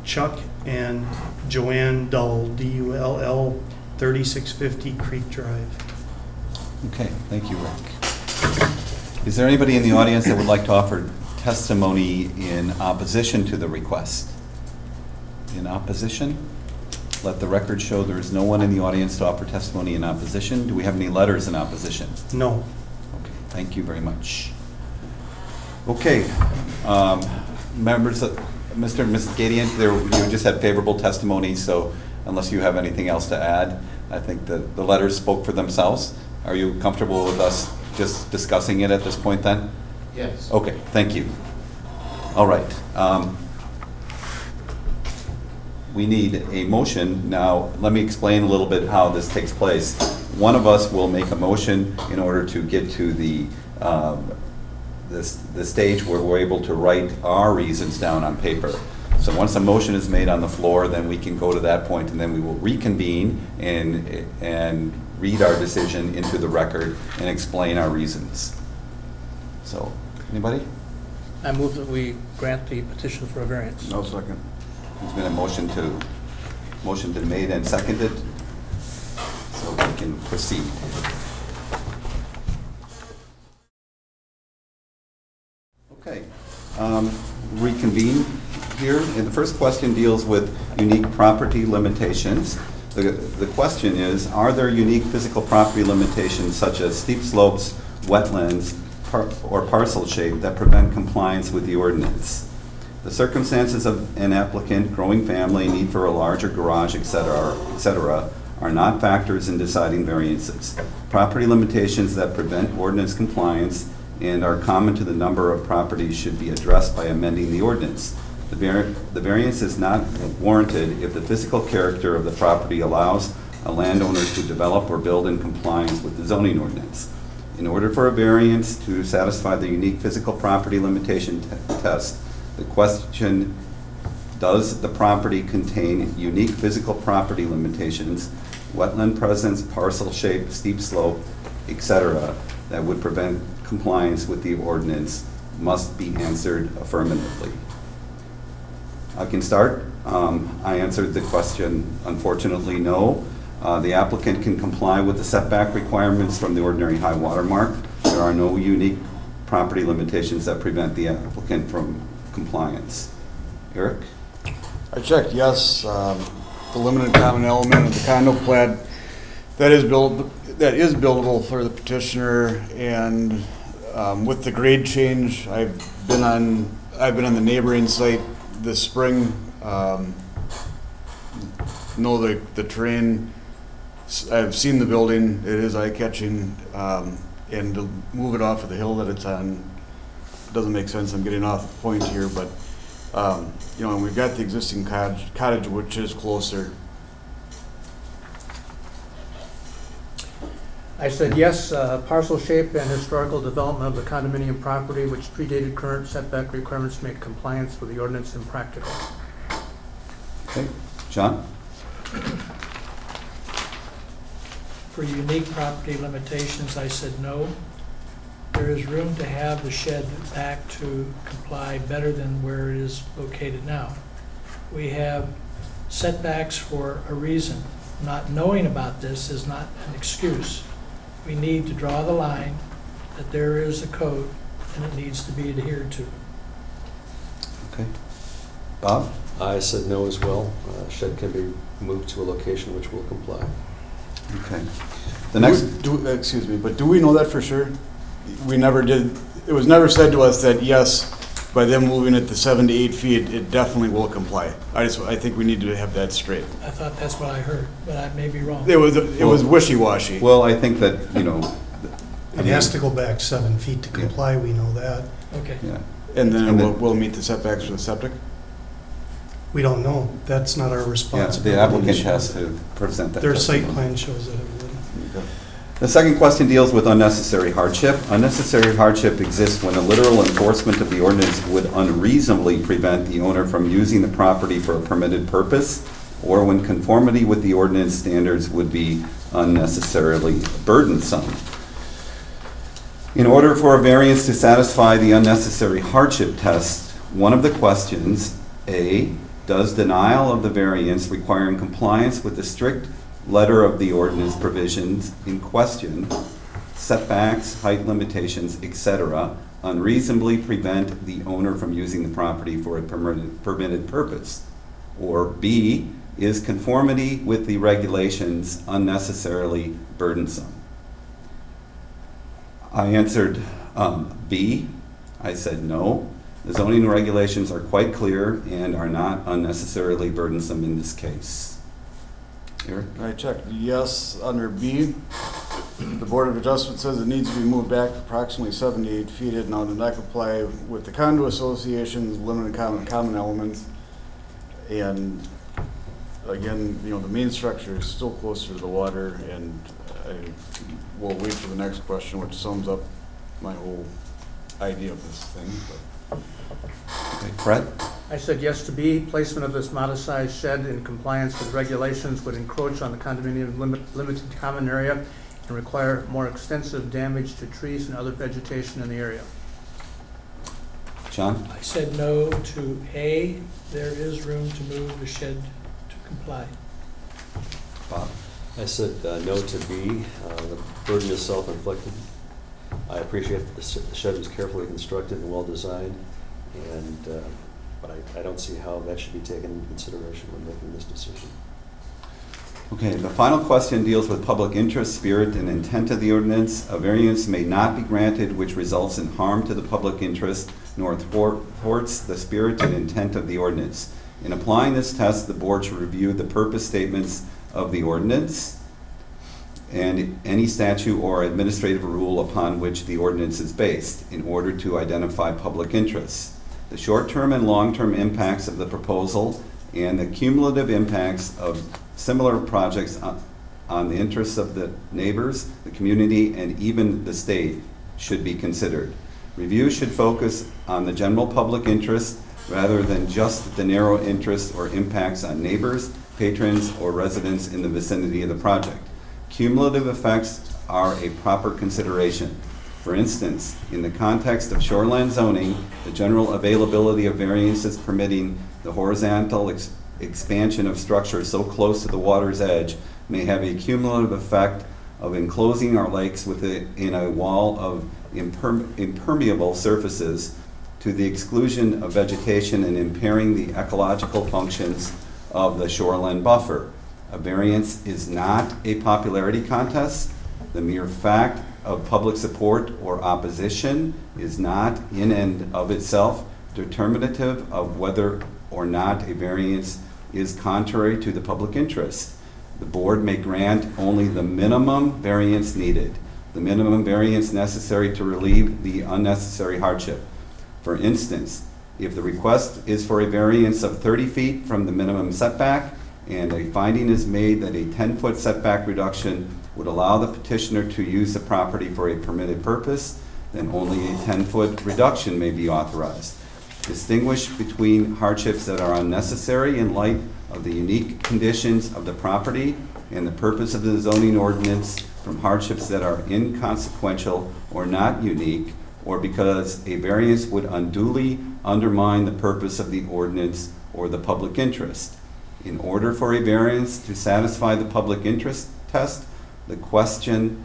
Chuck and Joanne Dull, D U L L, thirty-six fifty Creek Drive. Okay, thank you, Rick. Is there anybody in the audience that would like to offer testimony in opposition to the request? In opposition? Let the record show there is no one in the audience to offer testimony in opposition. Do we have any letters in opposition? No. Okay, thank you very much. Okay, um, members of Mister and Missus Gadian, there, you just had favorable testimony, so unless you have anything else to add, I think the, the letters spoke for themselves. Are you comfortable with us just discussing it at this point then? Yes. Okay, thank you. All right. Um, we need a motion. Now, let me explain a little bit how this takes place. One of us will make a motion in order to get to the, um, this, the stage where we're able to write our reasons down on paper. So once a motion is made on the floor, then we can go to that point, and then we will reconvene and, and read our decision into the record and explain our reasons. So, anybody? I move that we grant the petition for a variance. No second. There's been a motion to, motion been made and seconded, so we can proceed. Okay, um, reconvene here, and the first question deals with unique property limitations. The, the question is, are there unique physical property limitations such as steep slopes, wetlands, or parcel shape that prevent compliance with the ordinance? The circumstances of an applicant, growing family, need for a larger garage, et cetera, et cetera, are not factors in deciding variances. Property limitations that prevent ordinance compliance and are common to the number of properties should be addressed by amending the ordinance. The, vari the variance is not warranted if the physical character of the property allows a landowner to develop or build in compliance with the zoning ordinance. In order for a variance to satisfy the unique physical property limitation test, the question, does the property contain unique physical property limitations, wetland presence, parcel shape, steep slope, et cetera, that would prevent compliance with the ordinance, must be answered affirmatively. I can start. Um, I answered the question, unfortunately, no. Uh, the applicant can comply with the setback requirements from the ordinary high water mark. There are no unique property limitations that prevent the applicant from compliance. Eric? I checked yes. Um, the limited common element of the condo plat that is build that is buildable for the petitioner, and um, with the grade change, I've been on I've been on the neighboring site this spring. Um, know the the terrain. I've seen the building. It is eye-catching, um, and to move it off of the hill that it's on doesn't make sense. I'm getting off the point here, but um, you know, and we've got the existing cottage, cottage which is closer. I said yes. Uh, parcel shape and historical development of the condominium property, which predated current setback requirements, make compliance with the ordinance impractical. Okay, John. For unique property limitations, I said no. There is room to have the shed back to comply better than where it is located now. We have setbacks for a reason. Not knowing about this is not an excuse. We need to draw the line that there is a code and it needs to be adhered to. Okay. Bob? I said no as well. Uh, shed can be moved to a location which will comply. Okay. The next, do we, do, excuse me, but do we know that for sure? We never did. It was never said to us that yes, by them moving it to seven to eight feet, it definitely will comply. I just, I think we need to have that straight. I thought that's what I heard, but I may be wrong. It was, it well, was wishy-washy. Well, I think that you know, it I mean, has to go back seven feet to comply. Yeah. We know that. Okay. Yeah. And then, and then we'll, we'll meet the setbacks for the septic. We don't know. That's not our responsibility. Yeah, the applicant has to present that. Their site plan shows that. The second question deals with unnecessary hardship. Unnecessary hardship exists when a literal enforcement of the ordinance would unreasonably prevent the owner from using the property for a permitted purpose, or when conformity with the ordinance standards would be unnecessarily burdensome. In order for a variance to satisfy the unnecessary hardship test, one of the questions, A, does denial of the variance requiring compliance with the strict letter of the ordinance provisions in question, setbacks, height limitations, et cetera, unreasonably prevent the owner from using the property for a permitted, permitted purpose? Or B, is conformity with the regulations unnecessarily burdensome? I answered um, B. I said no. The zoning regulations are quite clear and are not unnecessarily burdensome in this case. Eric? I checked yes under B. The Board of Adjustment says it needs to be moved back approximately seventy-eight feet. It now did not comply with the condo association's limited common, common elements. And again, you know, the main structure is still closer to the water, and I will wait for the next question, which sums up my whole idea of this thing. But. Okay, Fred? I said yes to B. Placement of this modified shed in compliance with regulations would encroach on the condominium limit, limited common area and require more extensive damage to trees and other vegetation in the area. John? I said no to A. There is room to move the shed to comply. Bob? I said uh, no to B. Uh, the burden is self-inflicted. I appreciate that the shed was carefully constructed and well designed, and uh, but I, I don't see how that should be taken into consideration when making this decision. Okay, the final question deals with public interest, spirit, and intent of the ordinance. A variance may not be granted which results in harm to the public interest, nor thwarts the spirit and intent of the ordinance. In applying this test, the board should review the purpose statements of the ordinance and any statute or administrative rule upon which the ordinance is based in order to identify public interests, the short-term and long-term impacts of the proposal, and the cumulative impacts of similar projects on the interests of the neighbors, the community, and even the state should be considered. Review should focus on the general public interest rather than just the narrow interests or impacts on neighbors, patrons, or residents in the vicinity of the project. Cumulative effects are a proper consideration. For instance, in the context of shoreline zoning, the general availability of variances permitting the horizontal ex expansion of structures so close to the water's edge may have a cumulative effect of enclosing our lakes within a wall of imper impermeable surfaces to the exclusion of vegetation and impairing the ecological functions of the shoreline buffer. A variance is not a popularity contest. The mere fact of public support or opposition is not in and of itself determinative of whether or not a variance is contrary to the public interest. The board may grant only the minimum variance needed, the minimum variance necessary to relieve the unnecessary hardship. For instance, if the request is for a variance of thirty feet from the minimum setback and a finding is made that a ten-foot setback reduction would allow the petitioner to use the property for a permitted purpose, then only a ten-foot reduction may be authorized. Distinguish between hardships that are unnecessary in light of the unique conditions of the property and the purpose of the zoning ordinance from hardships that are inconsequential or not unique, or because a variance would unduly undermine the purpose of the ordinance or the public interest. In order for a variance to satisfy the public interest test, the question,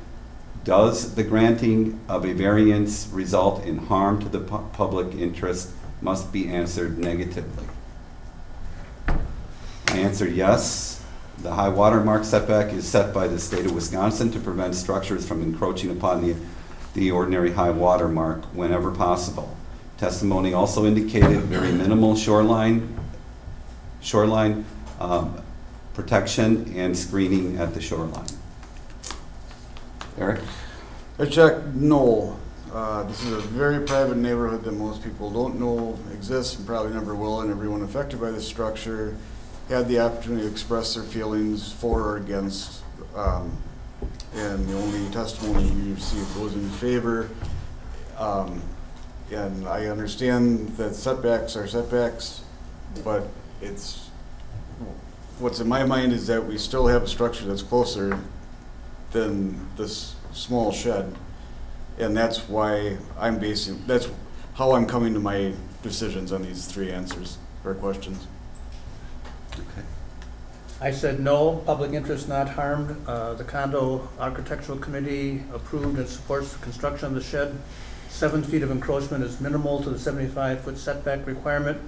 does the granting of a variance result in harm to the pu public interest, must be answered negatively. I answer yes. The high water mark setback is set by the state of Wisconsin to prevent structures from encroaching upon the, the ordinary high water mark whenever possible. Testimony also indicated very minimal shoreline, shoreline um, protection and screening at the shoreline. Eric? Chuck, no. Uh, this is a very private neighborhood that most people don't know exists and probably never will, and everyone affected by this structure had the opportunity to express their feelings for or against. Um, and the only testimony you received was in favor. Um, and I understand that setbacks are setbacks, but it's what's in my mind is that we still have a structure that's closer than this small shed. And that's why I'm basing, that's how I'm coming to my decisions on these three answers or questions. Okay. I said no, public interest not harmed. Uh, the condo architectural committee approved and supports the construction of the shed. Seven feet of encroachment is minimal to the seventy-five foot setback requirement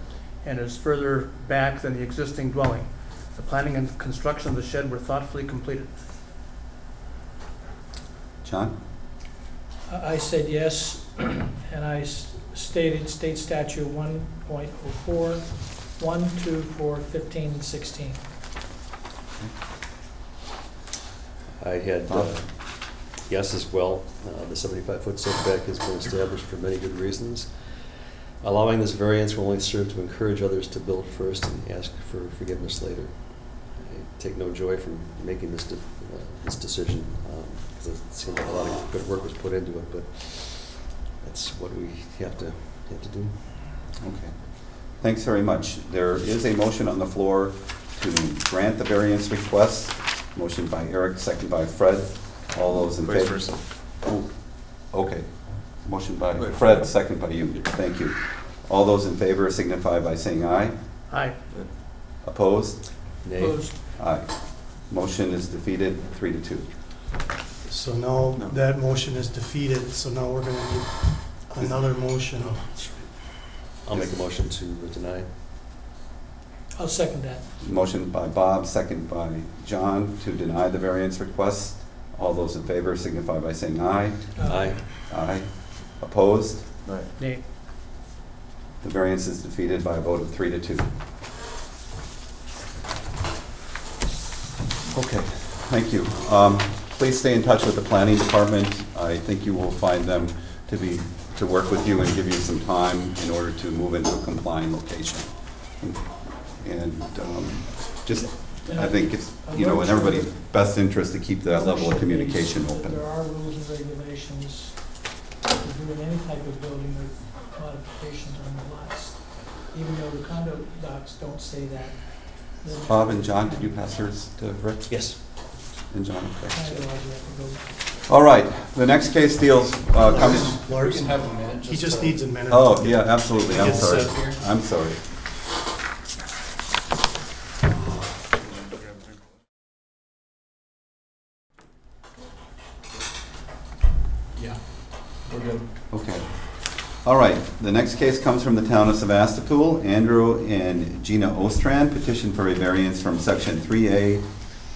and is further back than the existing dwelling. The planning and construction of the shed were thoughtfully completed. John? I said yes, and I stated State Statute one point oh four, one, two, four, fifteen, sixteen. I had uh, yes as well. Uh, the seventy-five foot setback has been established for many good reasons. Allowing this variance will only serve to encourage others to build first and ask for forgiveness later. I take no joy from making this, de uh, this decision. Um, It seemed like a lot of good work was put into it, but that's what we have to have to do. Okay. Thanks very much. There is a motion on the floor to grant the variance request. Motion by Eric, second by Fred. All those in Vice favor? Versa. Oh, okay. Motion by Wait. Fred, second by you. Thank you. All those in favor signify by saying aye. Aye. Opposed? Nay. Opposed. Aye. Motion is defeated, three to two. So now no. that motion is defeated, so now we're going to need another motion. I'll make a motion to deny. I'll second that. Motion by Bob, second by John to deny the variance request. All those in favor signify by saying aye. Aye. Aye. Aye. Opposed? Aye. Nay. The variance is defeated by a vote of three to two. Okay, thank you. Um, Please stay in touch with the planning department. I think you will find them to be to work with you and give you some time in order to move into a complying location. And um, just I think it's, you know, in everybody's best interest to keep that level of communication open. There are rules and regulations for doing any type of building or modifications on the lots, even though the condo docs don't say that. Bob and John, did you pass yours to Rick? Yes. And John. All right. The next case deals uh, comes. Lars, have a minute. He just needs a minute. Oh yeah, absolutely. I'm sorry. I'm sorry. Yeah, we're good. Okay. All right. The next case comes from the town of Sevastopol. Andrew and Gina Ostrand petition for a variance from section three A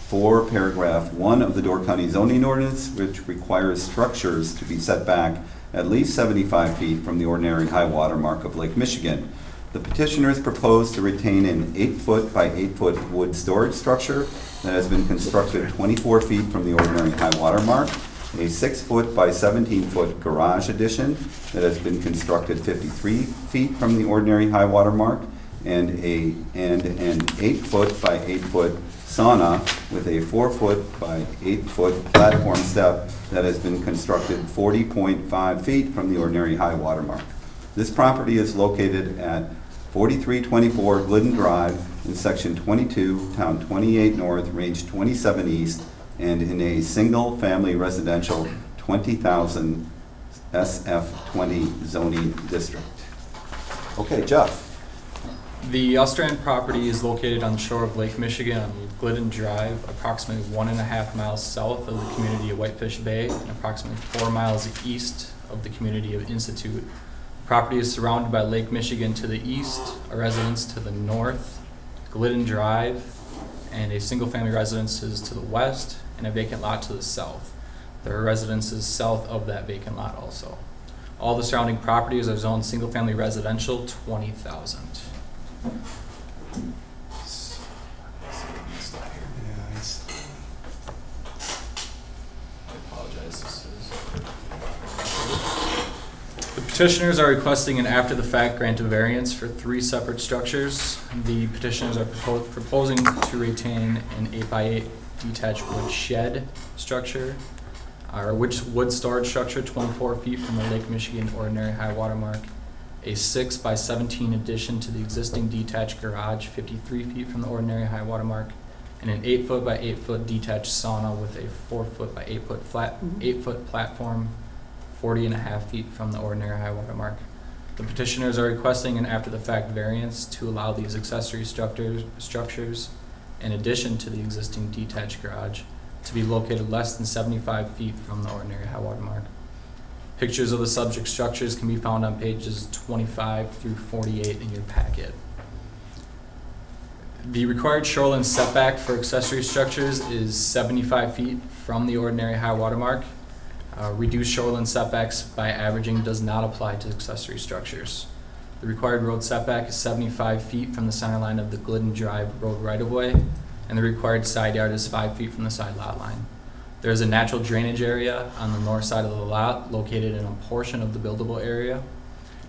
four, paragraph one of the Door County Zoning Ordinance, which requires structures to be set back at least seventy-five feet from the ordinary high water mark of Lake Michigan. The petitioners propose to retain an eight foot by eight foot wood storage structure that has been constructed twenty-four feet from the ordinary high water mark, a six foot by seventeen foot garage addition that has been constructed fifty-three feet from the ordinary high water mark, and a and an eight foot by eight foot sauna with a four foot by eight foot platform step that has been constructed forty point five feet from the ordinary high water mark. This property is located at forty-three twenty-four Glidden Drive in section twenty-two, town twenty-eight north, range twenty-seven east, and in a single family residential twenty thousand S F twenty zoning district. Okay, Jeff. The Ostrand property is located on the shore of Lake Michigan on Glidden Drive, approximately one and a half miles south of the community of Whitefish Bay and approximately four miles east of the community of Institute. The property is surrounded by Lake Michigan to the east, a residence to the north, Glidden Drive, and a single-family residences to the west, and a vacant lot to the south. There are residences south of that vacant lot also. All the surrounding properties are zoned single-family residential, twenty thousand. The petitioners are requesting an after-the-fact grant of variance for three separate structures. The petitioners are propo proposing to retain an eight by eight detached wood shed structure, or which wood storage structure twenty-four feet from the Lake Michigan ordinary high water mark, a six by seventeen addition to the existing detached garage fifty-three feet from the ordinary high water mark, and an eight foot by eight foot detached sauna with a four foot by eight foot flat, eight foot platform forty and a half feet from the ordinary high water mark. The petitioners are requesting an after-the-fact variance to allow these accessory structures, structures in addition to the existing detached garage to be located less than seventy-five feet from the ordinary high water mark. Pictures of the subject structures can be found on pages twenty-five through forty-eight in your packet. The required shoreline setback for accessory structures is seventy-five feet from the ordinary high water mark. Uh, reduced shoreline setbacks by averaging does not apply to accessory structures. The required road setback is seventy-five feet from the center line of the Glidden Drive road right-of-way, and the required side yard is five feet from the side lot line. There is a natural drainage area on the north side of the lot located in a portion of the buildable area.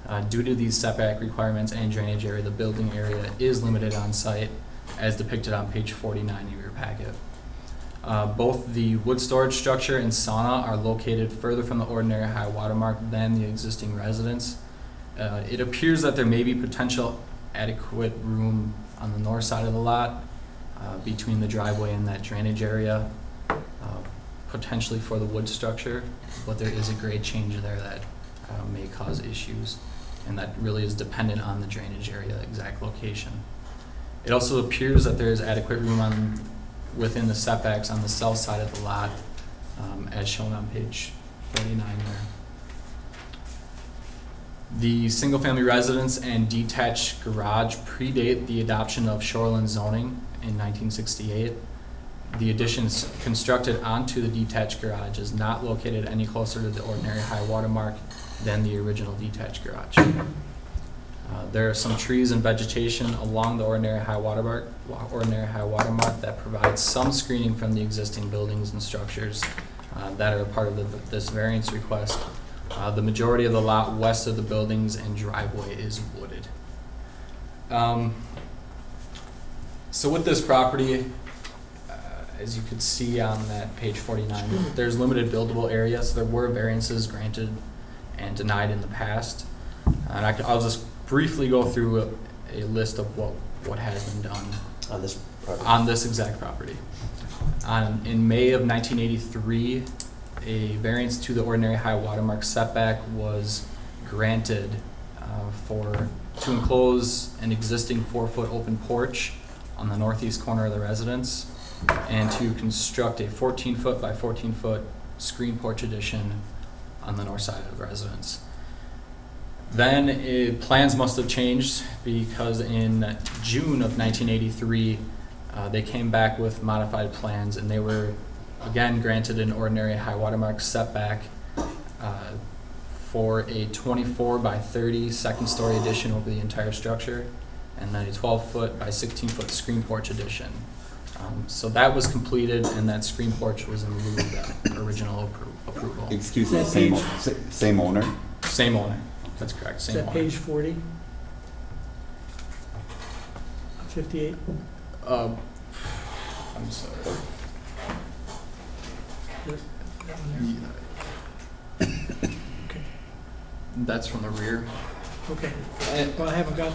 Uh, due to these setback requirements and drainage area, the building area is limited on site as depicted on page forty-nine of your packet. Uh, both the wood storage structure and sauna are located further from the ordinary high water mark than the existing residence. Uh, it appears that there may be potential adequate room on the north side of the lot uh, between the driveway and that drainage area, potentially for the wood structure, but there is a grade change there that uh, may cause issues, and that really is dependent on the drainage area exact location. It also appears that there is adequate room on within the setbacks on the south side of the lot, um, as shown on page forty-nine there. The single-family residence and detached garage predate the adoption of shoreline zoning in nineteen sixty-eight. The additions constructed onto the detached garage is not located any closer to the ordinary high water mark than the original detached garage. Uh, there are some trees and vegetation along the ordinary high water mark, ordinary high water mark that provides some screening from the existing buildings and structures uh, that are part of the, this variance request. Uh, the majority of the lot west of the buildings and driveway is wooded. Um, so with this property, as you could see on that page forty-nine, there's limited buildable area, so there were variances granted and denied in the past. And I can, I'll just briefly go through a, a list of what, what has been done on this property. On this exact property. Um, in May of nineteen eighty-three, a variance to the ordinary high watermark setback was granted uh, for to enclose an existing four-foot open porch on the northeast corner of the residence, and to construct a fourteen-foot by fourteen-foot screen porch addition on the north side of the residence. Then it, plans must have changed, because in June of nineteen eighty-three, uh, they came back with modified plans, and they were again granted an ordinary high watermark setback uh, for a twenty-four by thirty second story addition over the entire structure, and then a twelve-foot by sixteen-foot screen porch addition. Um, so that was completed, and that screen porch was in lieu of that original appro approval. Excuse me, same, same owner? Same owner, that's correct, same owner. Is that page forty? fifty-eight? Uh, I'm sorry. Yeah. Okay. That's from the rear. Okay. And well, I haven't got.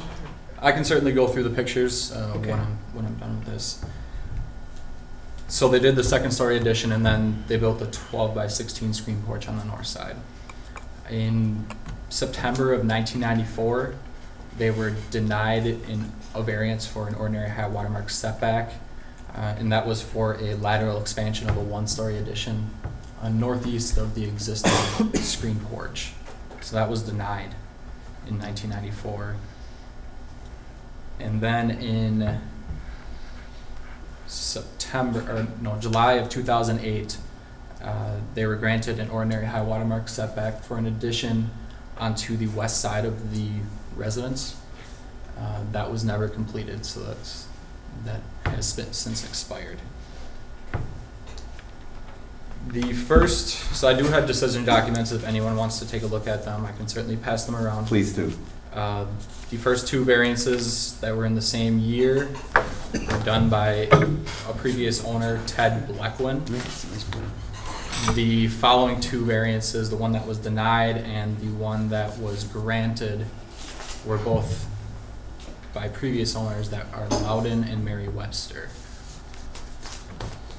I can certainly go through the pictures uh, okay. when I'm when I'm done with this. So they did the second story addition, and then they built a twelve by sixteen screen porch on the north side. In September of nineteen ninety-four, they were denied in a variance for an ordinary high watermark setback, uh, and that was for a lateral expansion of a one-story addition uh, northeast of the existing screen porch. So that was denied in nineteen ninety-four. And then in September, or no, July of two thousand eight, uh, they were granted an ordinary high watermark setback for an addition onto the west side of the residence. Uh, that was never completed, so that's, that has been, since expired. The first, so I do have decision documents. If anyone wants to take a look at them, I can certainly pass them around. Please do. Uh, the first two variances that were in the same year were done by a previous owner, Ted Blackwin. The following two variances, the one that was denied and the one that was granted, were both by previous owners that are Loudon and Mary Webster.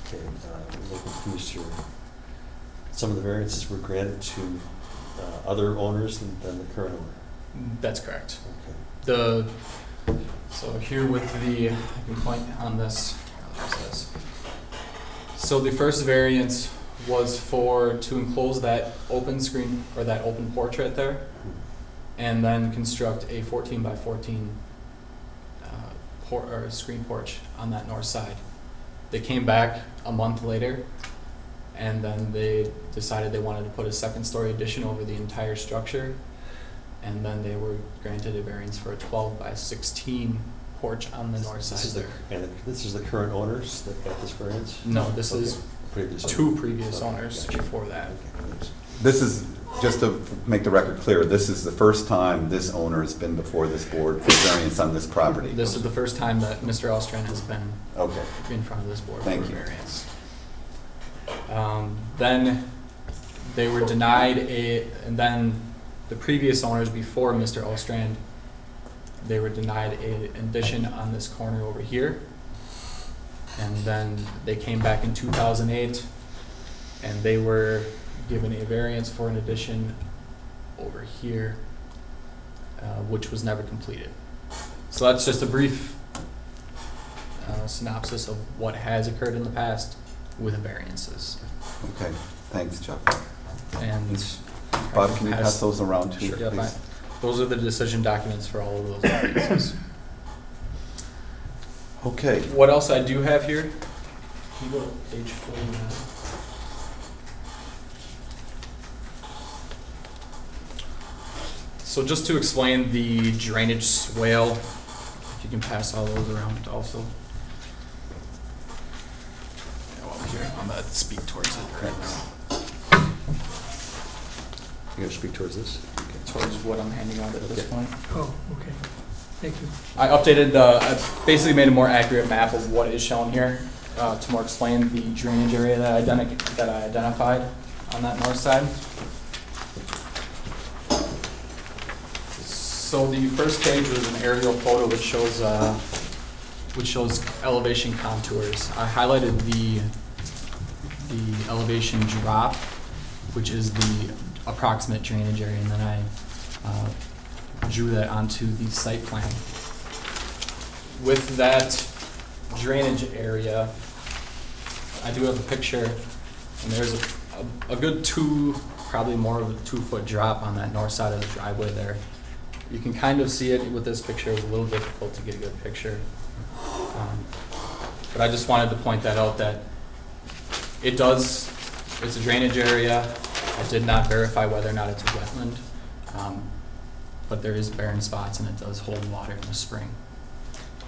Okay, uh, local commissioner. Some of the variances were granted to uh, other owners than, than the current owner. That's correct. Okay. The so here with the I can point on this. So the first variance was for to enclose that open screen or that open porch right there, and then construct a fourteen by fourteen uh, por or screen porch on that north side. They came back a month later, and then they decided they wanted to put a second story addition over the entire structure. And then they were granted a variance for a twelve by sixteen porch on the north side. This is the, and this is the current owners that got this variance? No, this okay. is previous two owners. previous okay. owners gotcha. before that. Okay. This is, just to make the record clear, this is the first time this owner has been before this board for variance on this property. This is the first time that Mister Ostrand has been okay. in front of this board Thank for you. variance. Um, then they were denied a, and then the previous owners before Mister Ostrand, they were denied an addition on this corner over here. And then they came back in two thousand eight, and they were given a variance for an addition over here, uh, which was never completed. So that's just a brief uh, synopsis of what has occurred in the past with variances. Okay, thanks, Chuck. And Bob, can you pass those around too, sure, yeah, please? Those are the decision documents for all of those variances. Okay. What else I do have here? Can you go to page forty-nine? So just to explain the drainage swale, if you can pass all those around also. Yeah, while I'm here, I'm going to speak towards it right now. You're going to speak towards this? Okay. Towards what I'm handing out at okay. this point. Oh, okay. Thank you. I updated the, I basically made a more accurate map of what is shown here. uh, to more explain the drainage area that I, identi that I identified on that north side. So the first page was an aerial photo which shows uh, which shows elevation contours. I highlighted the the elevation drop, which is the approximate drainage area, and then I uh, drew that onto the site plan. With that drainage area, I do have a picture, and there's a, a, a good two, probably more of a two foot drop on that north side of the driveway there. You can kind of see it with this picture. It was a little difficult to get a good picture. Um, but I just wanted to point that out, that it does, it's a drainage area. I did not verify whether or not it's a wetland, um, but there is barren spots and it does hold water in the spring.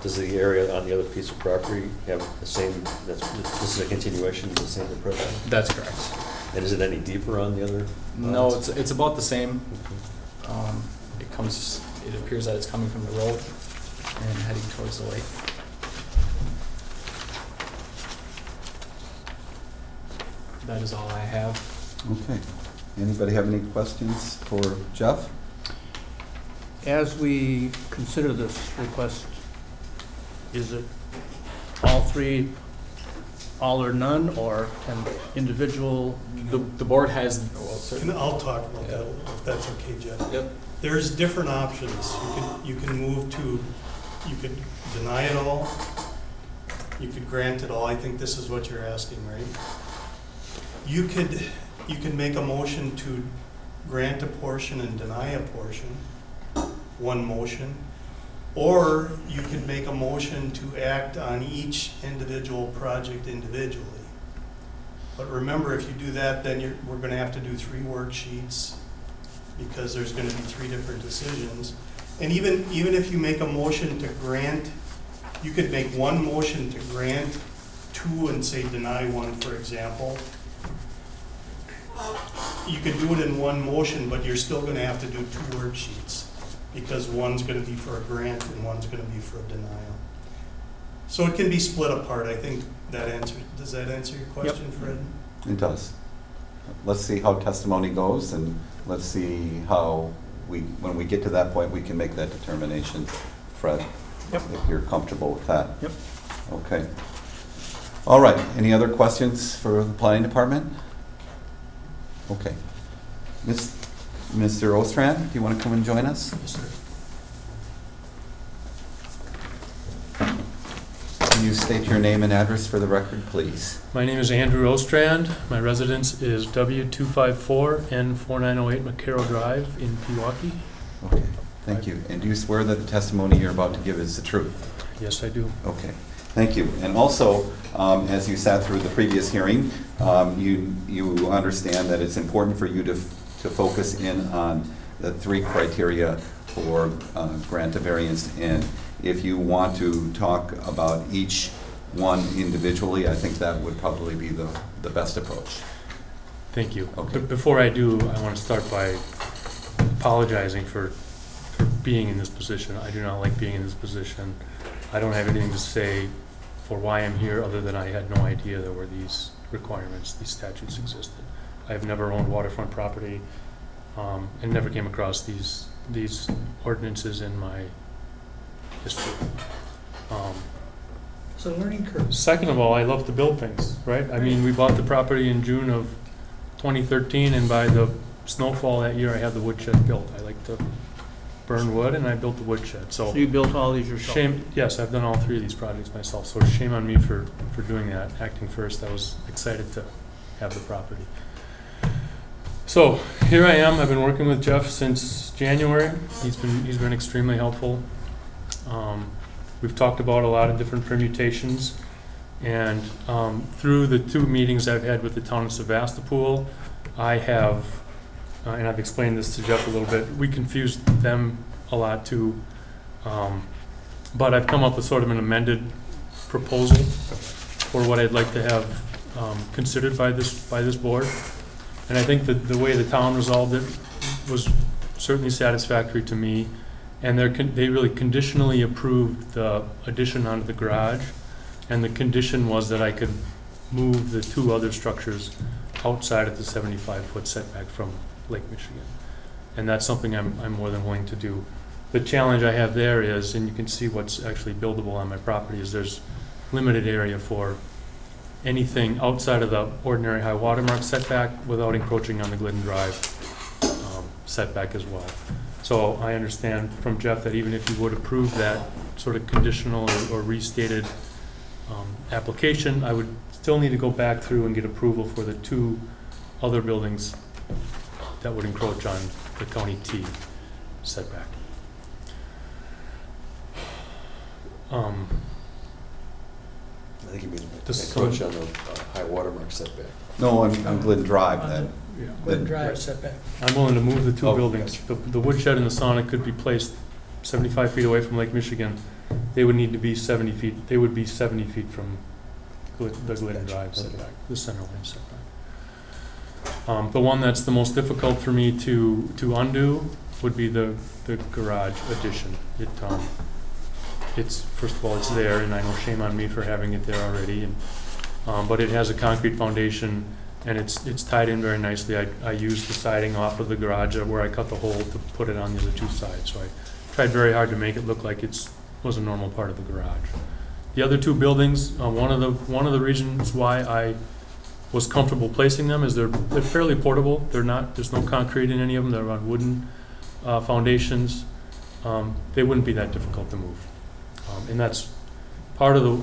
Does the area on the other piece of property have the same, that's, this is a continuation of the same approach? That's correct. And is it any deeper on the other? No, it's, it's about the same. Okay. Um, it comes, it appears that it's coming from the road and heading towards the lake. That is all I have. Okay. Anybody have any questions for Jeff? As we consider this request, is it all three, all or none, or an individual? The, the board has. Well, can, I'll talk about yeah. that if that's okay, Jeff. Yep. There's different options. You can you can move to, you could deny it all. You could grant it all. I think this is what you're asking, right? You could you can make a motion to grant a portion and deny a portion, one motion. Or you could make a motion to act on each individual project individually. But remember, if you do that, then you're, we're going to have to do three worksheets because there's going to be three different decisions. And even, even if you make a motion to grant, you could make one motion to grant two and say deny one, for example. You could do it in one motion, but you're still going to have to do two worksheets, because one's going to be for a grant and one's going to be for a denial. So it can be split apart. I think that answer, does that answer your question, yep. Fred? It does. Let's see how testimony goes, and let's see how we, when we get to that point, we can make that determination, Fred, yep. if you're comfortable with that. Yep. Okay. All right, any other questions for the planning department? Okay. Miz Mister Ostrand, do you want to come and join us? Yes, sir. Can you state your name and address for the record, please? My name is Andrew Ostrand. My residence is W two five four N four nine zero eight McCarroll Drive in Pewaukee. Okay, thank you. And do you swear that the testimony you're about to give is the truth? Yes, I do. Okay. Thank you. And also, um, as you sat through the previous hearing, um, you, you understand that it's important for you to to focus in on the three criteria for uh, grant of variance. And if you want to talk about each one individually, I think that would probably be the, the best approach. Thank you. Okay. But before I do, I want to start by apologizing for, for being in this position. I do not like being in this position. I don't have anything to say for why I'm here other than I had no idea there were these requirements, these statutes existed. I've never owned waterfront property, um, and never came across these these ordinances in my history. Um, it's a learning curve. Second of all, I love to build things, right? I mean, we bought the property in June of twenty thirteen, and by the snowfall that year, I had the woodshed built. I like to burn wood, and I built the woodshed. So, so you built all these yourself? Shame, yes, I've done all three of these projects myself. So shame on me for for doing that. Acting first, I was excited to have the property. So here I am. I've been working with Jeff since January. He's been he's been extremely helpful. Um, we've talked about a lot of different permutations, and um, through the two meetings I've had with the town of Sevastopol, I have, uh, and I've explained this to Jeff a little bit. We confused them a lot too, um, but I've come up with sort of an amended proposal for what I'd like to have um, considered by this by this board. And I think that the way the town resolved it was certainly satisfactory to me. And they really conditionally approved the addition onto the garage and the condition was that I could move the two other structures outside of the seventy-five foot setback from Lake Michigan. And that's something I'm, I'm more than willing to do. The challenge I have there is, and you can see what's actually buildable on my property, is there's limited area for anything outside of the ordinary high watermark setback without encroaching on the Glidden Drive um, setback as well. So I understand from Jeff that even if you would approve that sort of conditional or, or restated um, application, I would still need to go back through and get approval for the two other buildings that would encroach on the County T setback. Um, I think you mean encroach on the uh, high watermark setback. No, on, on Glidden Drive then. Yeah. Glidden Drive right. setback. I'm willing to move the two oh, buildings. Gotcha. The, the woodshed and the sauna could be placed seventy-five feet away from Lake Michigan. They would need to be seventy feet. They would be seventy feet from Glid, the Glidden Drive okay. setback, the center line setback. Um, the one that's the most difficult for me to to undo would be the the garage addition. It. Um, It's, first of all, it's there, and I know shame on me for having it there already, and, um, but it has a concrete foundation, and it's it's tied in very nicely. I, I used the siding off of the garage where I cut the hole to put it on the other two sides, so I tried very hard to make it look like it was a normal part of the garage. The other two buildings, uh, one of the one of the reasons why I was comfortable placing them is they're, they're fairly portable. They're not, there's no concrete in any of them. They're on wooden uh, foundations. Um, they wouldn't be that difficult to move. Um, and that's part of the,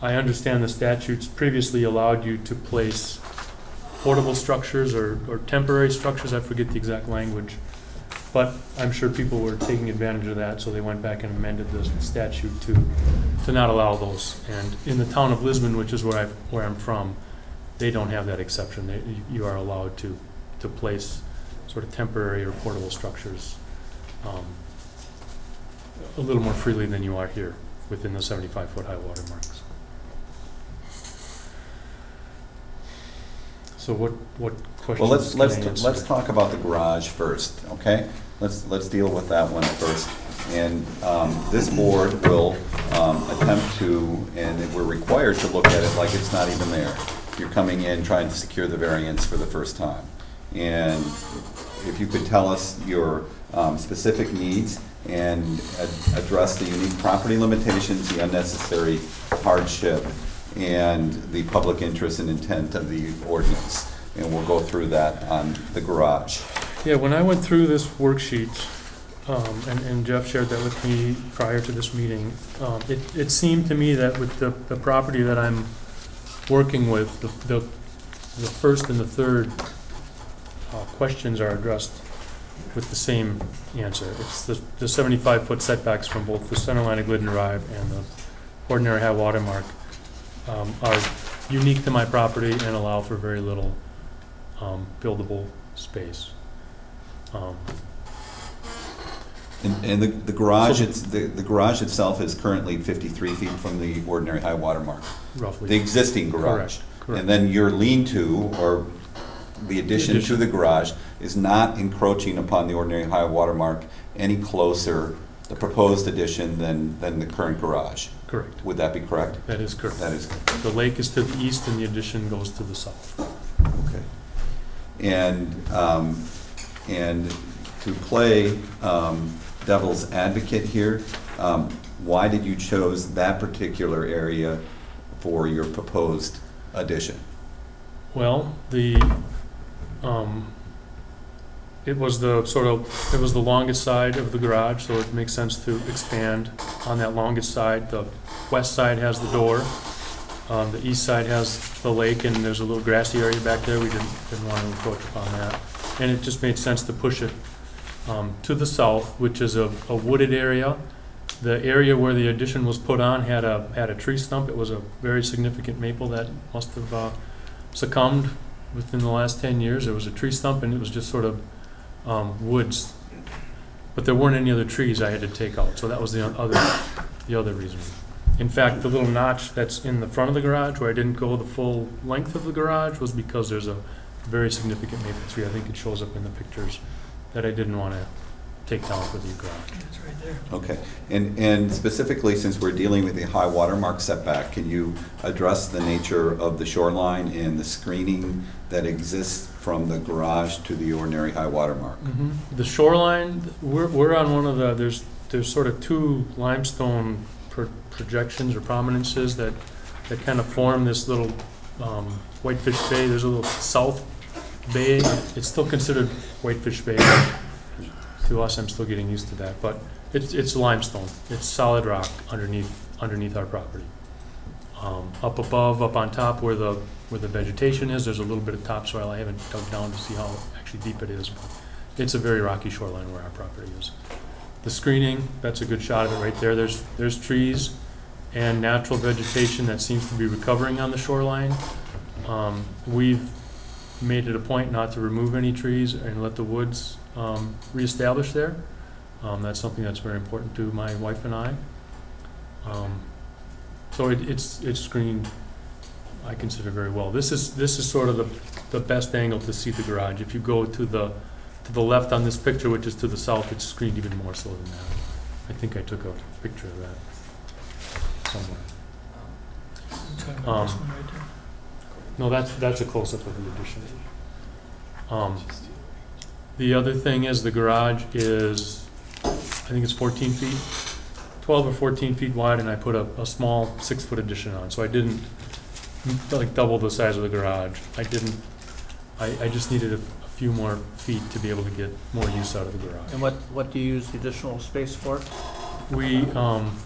I understand the statutes previously allowed you to place portable structures or, or temporary structures, I forget the exact language, but I'm sure people were taking advantage of that, so they went back and amended the statute to, to not allow those. And in the town of Lisbon, which is where, I, where I'm from, they don't have that exception. They, you are allowed to, to place sort of temporary or portable structures um, a little more freely than you are here within the seventy-five foot high water marks. So what what questions? Well, let's let's let's talk about the garage first, okay? Let's let's deal with that one first. And um, this board will um, attempt to, and we're required to look at it like it's not even there. You're coming in trying to secure the variance for the first time, and if you could tell us your um, specific needs and ad address the unique property limitations, the unnecessary hardship, and the public interest and intent of the ordinance. And we'll go through that on the garage. Yeah, when I went through this worksheet, um, and, and Jeff shared that with me prior to this meeting, um, it, it seemed to me that with the, the property that I'm working with, the, the, the first and the third uh, questions are addressed with the same answer. It's the, the seventy-five foot setbacks from both the center line of Glidden Drive and the ordinary high water mark um, are unique to my property and allow for very little um, buildable space. Um, and and the, the garage, so it's, the, the garage itself is currently fifty-three feet from the ordinary high water mark. Roughly. The existing garage. Correct. Correct. And then your lean-to, or the addition, the addition to the garage, is not encroaching upon the ordinary high water mark any closer, the proposed addition, than, than the current garage. Correct. Would that be correct? That is correct. That is correct. The lake is to the east and the addition goes to the south. Okay. And, um, and to play um, devil's advocate here, um, why did you choose that particular area for your proposed addition? Well, the, um, it was the sort of, it was the longest side of the garage, so it makes sense to expand on that longest side. The west side has the door, um, the east side has the lake, and there's a little grassy area back there. We didn't, didn't want to encroach upon that. And it just made sense to push it um, to the south, which is a, a wooded area. The area where the addition was put on had a, had a tree stump. It was a very significant maple that must have uh, succumbed within the last ten years. There was a tree stump, and it was just sort of Um, woods, but there weren't any other trees I had to take out, so that was the other the other reason. In fact, the little notch that's in the front of the garage where I didn't go the full length of the garage was because there's a very significant maple tree. I think it shows up in the pictures that I didn't want to take off with your garage. It's right there. Okay. And, and specifically, since we're dealing with the high water mark setback, can you address the nature of the shoreline and the screening that exists from the garage to the ordinary high water mark? Mm-hmm. The shoreline, we're, we're on one of the, there's, there's sort of two limestone pro projections or prominences that, that kind of form this little um, Whitefish Bay. There's a little south bay. It's still considered Whitefish Bay. To us, I'm still getting used to that, but it's, it's limestone. It's solid rock underneath underneath our property. Um, up above, up on top, where the where the vegetation is, there's a little bit of topsoil. I haven't dug down to see how actually deep it is, but it's a very rocky shoreline where our property is. The screening, that's a good shot of it right there. There's there's trees and natural vegetation that seems to be recovering on the shoreline. Um, we've made it a point not to remove any trees and let the woods um, reestablish there. Um, that's something that's very important to my wife and I. Um, so it, it's it's screened, I consider, very well. This is this is sort of the the best angle to see the garage. If you go to the to the left on this picture, which is to the south, it's screened even more so than that. I think I took a picture of that somewhere. Um, no, that's that's a close-up of the addition. Um, the other thing is the garage is, I think it's fourteen feet, twelve or fourteen feet wide, and I put a, a small six-foot addition on. So I didn't like double the size of the garage. I didn't. I, I just needed a few more feet to be able to get more use out of the garage. And what, what do you use the additional space for? We um,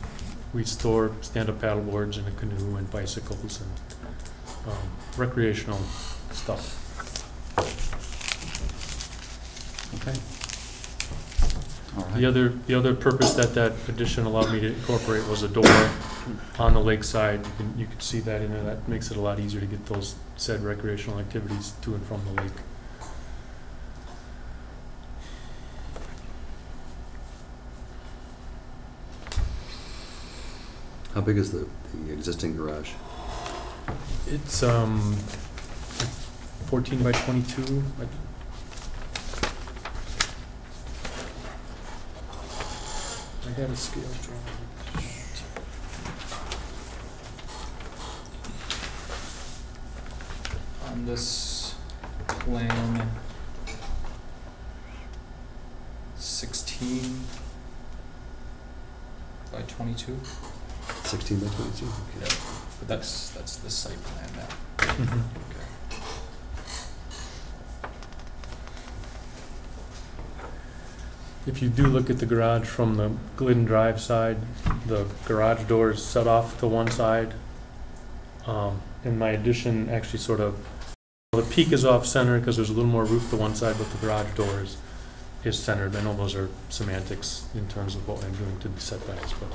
we store stand-up paddle boards and a canoe and bicycles and um, recreational stuff. Okay. All right. The other the other purpose that that addition allowed me to incorporate was a door on the lakeside. You can, you can see that in there. That makes it a lot easier to get those said recreational activities to and from the lake. How big is the, the existing garage? It's um, fourteen by twenty-two. I, I had a scale drawing. On this plan, sixteen by twenty-two. sixteen by twenty-two. Okay. Yeah, but that's that's the site plan now. Mm-hmm. Okay. If you do look at the garage from the Glidden Drive side, the garage door is set off to one side, um, and my addition actually sort of, well, the peak is off center because there's a little more roof to one side, but the garage door is, is centered. I know those are semantics in terms of what I'm doing to the setbacks, but.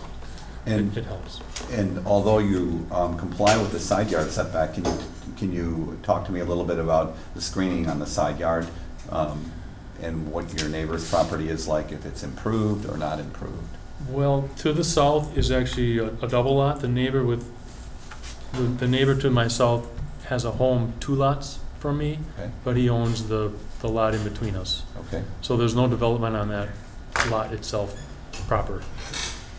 And, it helps. And although you um, comply with the side yard setback, can you, can you talk to me a little bit about the screening on the side yard um, and what your neighbor's property is like, if it's improved or not improved? Well, to the south is actually a, a double lot. The neighbor with the, the neighbor to my south has a home two lots from me, okay. But he owns the, the lot in between us. Okay. So there's no development on that lot itself proper.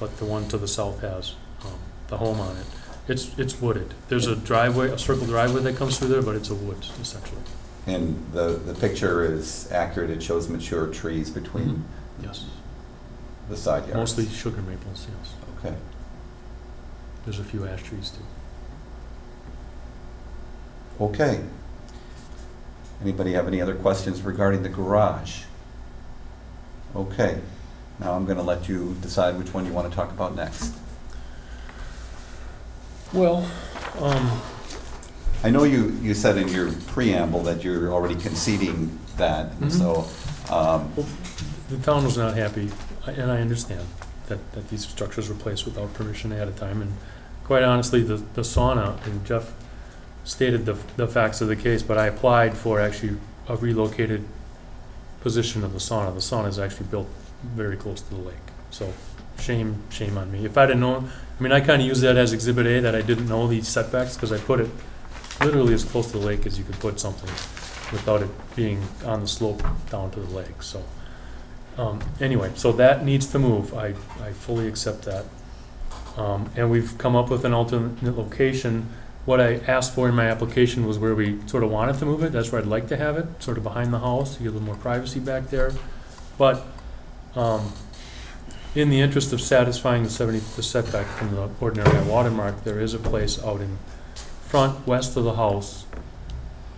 But the one to the south has um, the home on it. It's it's wooded. There's a driveway, a circle driveway that comes through there, but it's a woods essentially. And the the picture is accurate. It shows mature trees between mm-hmm. yes the side yards. Mostly sugar maples. Yes. Okay. There's a few ash trees too. Okay. Anybody have any other questions regarding the garage? Okay. Now I'm going to let you decide which one you want to talk about next. Well, um, I know you, you said in your preamble that you're already conceding that, and mm-hmm. so... Um, well, the town was not happy, and I understand that, that these structures were placed without permission ahead of time, and quite honestly, the, the sauna, and Jeff stated the, the facts of the case, but I applied for actually a relocated position of the sauna. The sauna is actually built very close to the lake. So shame, shame on me. If I'd have known, I mean, I kind of used that as Exhibit A, that I didn't know these setbacks, because I put it literally as close to the lake as you could put something without it being on the slope down to the lake. So Um, anyway, so that needs to move. I, I fully accept that. Um, and we've come up with an alternate location. What I asked for in my application was where we sort of wanted to move it. That's where I'd like to have it, sort of behind the house, to get a little more privacy back there. But um, in the interest of satisfying the seventy-foot setback from the ordinary watermark, there is a place out in front west of the house,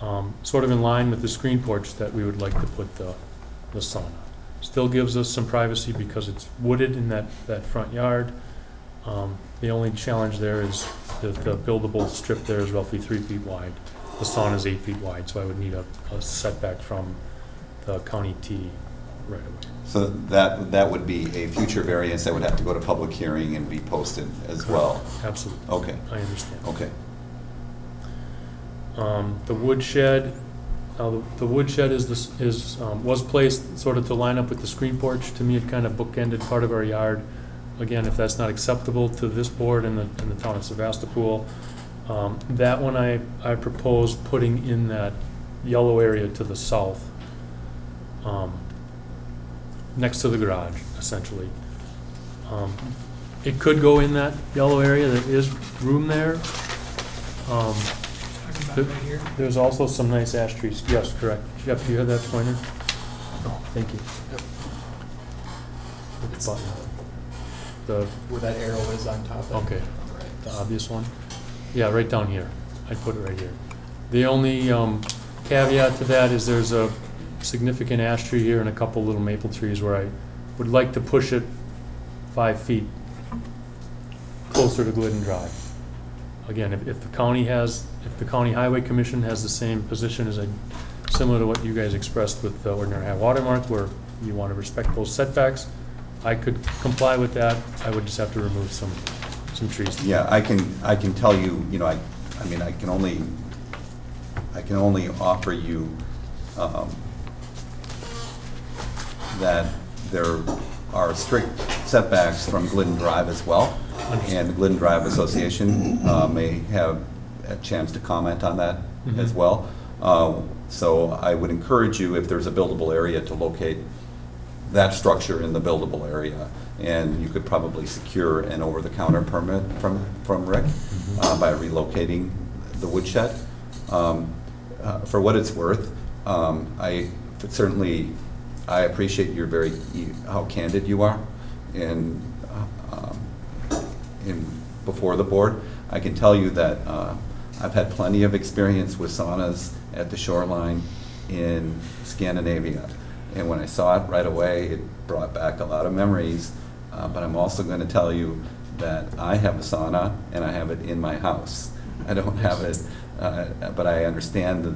um, sort of in line with the screen porch, that we would like to put the, the sauna. Still gives us some privacy because it's wooded in that, that front yard. Um, the only challenge there is that the buildable strip there is roughly three feet wide. The sauna is eight feet wide, so I would need a, a setback from the County T right away. So that that would be a future variance that would have to go to public hearing and be posted as Correct. Well? Absolutely. Okay. I understand. Okay. Um, the woodshed, uh, the, the woodshed is this, is um, was placed sort of to line up with the screen porch. To me, it kind of bookended part of our yard. Again, if that's not acceptable to this board and the, and the town of Sevastopol, um, that one I, I proposed putting in that yellow area to the south, um, next to the garage, essentially. Um, it could go in that yellow area. There is room there. Um, th there's also some nice ash trees. Yes, correct. Jeff, do you have that pointer? No. Thank you. Yep. It's The where that arrow is on top of okay. Right. The obvious one. Yeah, right down here. I'd put it right here. The only um, caveat to that is there's a significant ash tree here and a couple little maple trees where I would like to push it five feet closer to Glidden Drive. Again, if, if the county has, if the County Highway Commission has the same position as a, similar to what you guys expressed with the ordinary high water mark, where you want to respect those setbacks, I could comply with that. I would just have to remove some some trees. Yeah, I can I can tell you, you know, I I mean I can only I can only offer you um, that there are strict setbacks from Glidden Drive as well. Understood. And the Glidden Drive Association uh, may have a chance to comment on that mm-hmm. as well. Uh, so I would encourage you, if there's a buildable area, to locate that structure in the buildable area, and you could probably secure an over-the-counter permit from from Rick mm-hmm. uh, by relocating the woodshed. Um, uh, for what it's worth, um, I certainly I appreciate your very you, how candid you are, and um, in before the board, I can tell you that uh, I've had plenty of experience with saunas at the shoreline in Scandinavia. And when I saw it right away, it brought back a lot of memories. Uh, but I'm also going to tell you that I have a sauna, and I have it in my house. I don't have it, uh, but I understand the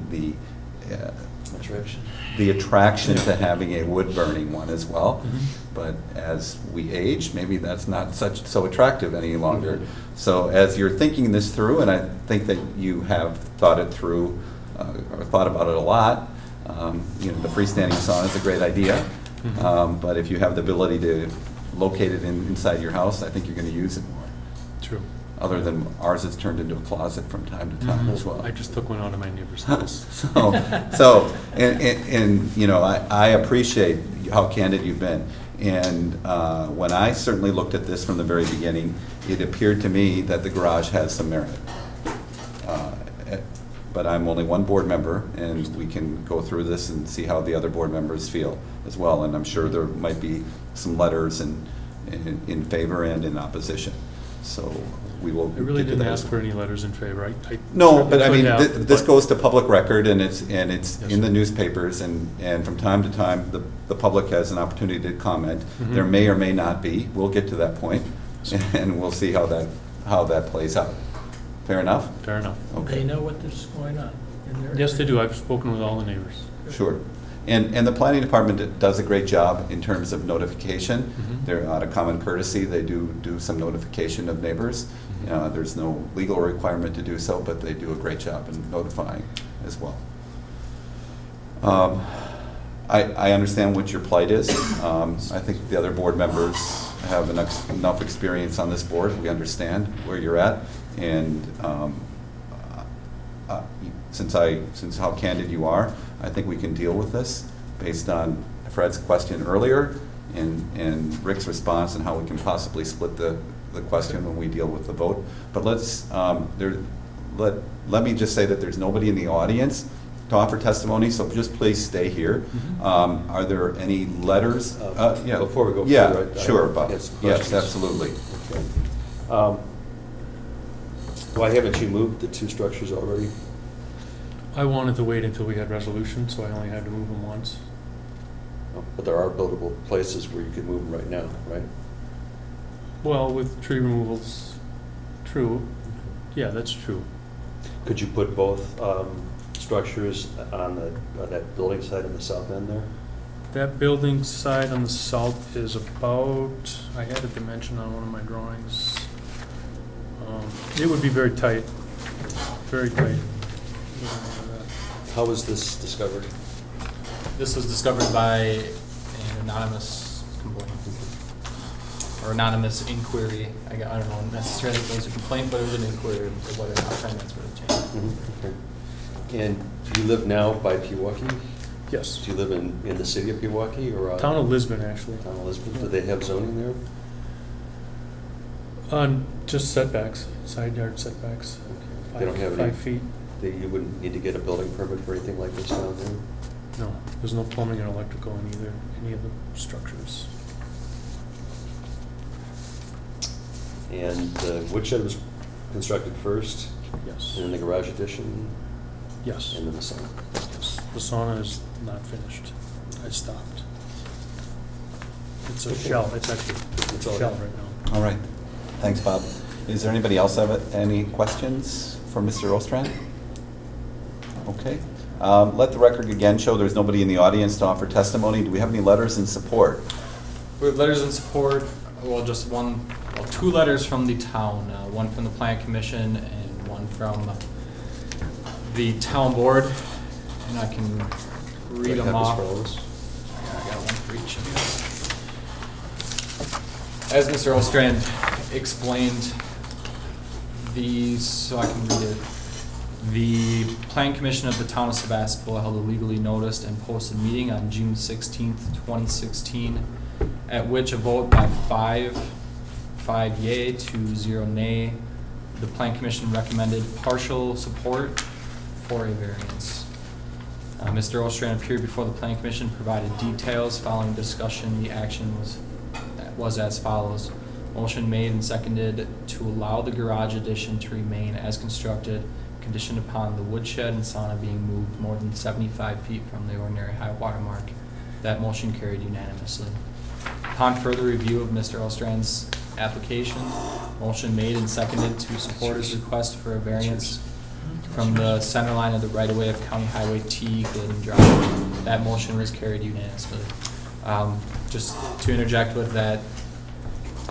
the, uh, attraction. the attraction to having a wood-burning one as well. Mm-hmm. But as we age, maybe that's not such so attractive any longer. Mm-hmm. So as you're thinking this through, and I think that you have thought it through uh, or thought about it a lot, Um, you know, the freestanding sauna is a great idea, mm-hmm. um, but if you have the ability to locate it in, inside your house, I think you're going to use it more. True. Other than ours, it's turned into a closet from time to time mm-hmm. as well. I just took one out of my neighbor's house. so, so, and, and, and you know, I, I appreciate how candid you've been, and uh, when I certainly looked at this from the very beginning, it appeared to me that the garage has some merit. Uh, But I'm only one board member, and we can go through this and see how the other board members feel as well. And I'm sure there might be some letters in, in, in favor and in opposition. So we will. I really didn't ask for any letters in favor. I, I no, but I mean, th this goes to public record, and it's and it's yes, in the newspapers, and, and from time to time, the, the public has an opportunity to comment. Mm-hmm. There may or may not be. We'll get to that point, and we'll see how that how that plays out. Fair enough? Fair enough. Okay. They know what is going on. Yes, they do. I've spoken with all the neighbors. Sure. And and the planning department does a great job in terms of notification. Mm-hmm. They're out of common courtesy. They do do some notification of neighbors. Mm-hmm. uh, there's no legal requirement to do so, but they do a great job in notifying as well. Um, I, I understand what your plight is. Um, I think the other board members have enough, enough experience on this board. We understand where you're at. And um, uh, since I, since how candid you are, I think we can deal with this based on Fred's question earlier. and, and Rick's response and how we can possibly split the, the question when we deal with the vote. But let's, um, there, let, let me just say that there's nobody in the audience to offer testimony, so just please stay here. Mm-hmm. um, are there any letters? Uh, uh, yeah, before we go yeah, further. Yeah, sure, Bob. Yes, absolutely. Okay. Um, why haven't you moved the two structures already? I wanted to wait until we had resolution, so I only had to move them once. Oh, but there are buildable places where you can move them right now, right? Well, with tree removals, true. Yeah, that's true. Could you put both um, structures on the on that building side on the south end there? That building side on the south is about, I had a dimension on one of my drawings. Um, it would be very tight, very tight. How was this discovered? This was discovered by an anonymous complaint, or anonymous inquiry. I, got, I don't know necessarily if it was a complaint, but it was an inquiry of whether or not permits were changed. Mm-hmm. Okay. And you live now by Pewaukee? Yes. Do you live in, in the city of Pewaukee? Or Town of Lisbon, actually. Town of Lisbon. Yeah. Do they have zoning there? Um, just setbacks, side yard setbacks. Okay. Five, they don't have five any, feet. They, you wouldn't need to get a building permit for anything like this down there? No, there's no plumbing or electrical in either, any of the structures. And the woodshed was constructed first? Yes. And then the garage addition? Yes. And then the sauna? Yes. The sauna is not finished. I stopped. It's a okay. shell. It's actually it's a shell right now. All right. Thanks, Bob. Is there anybody else have any questions for Mister Ostrand? Okay. Um, let the record again show there's nobody in the audience to offer testimony. Do we have any letters in support? We have letters in support. Well, just one, well, two letters from the town. Uh, one from the Plan Commission and one from the town board. And I can read them off. Yeah, I got one for each. As Mister Ostrand explained, these, so I can read it. The Plan Commission of the Town of Sevastopol held a legally noticed and posted meeting on June sixteenth, twenty sixteen, at which a vote by five, five yea to zero nay, the Plan Commission recommended partial support for a variance. Uh, Mister Ostrand appeared before the Plan Commission, provided details. Following discussion, the action was, was as follows. Motion made and seconded to allow the garage addition to remain as constructed, conditioned upon the woodshed and sauna being moved more than seventy-five feet from the ordinary high water mark. That motion carried unanimously. Upon further review of Mister Ostrand's application, motion made and seconded to support his request for a variance from the center line of the right-of-way of County Highway T, Glidden Drive. That motion was carried unanimously. Um, just to interject with that,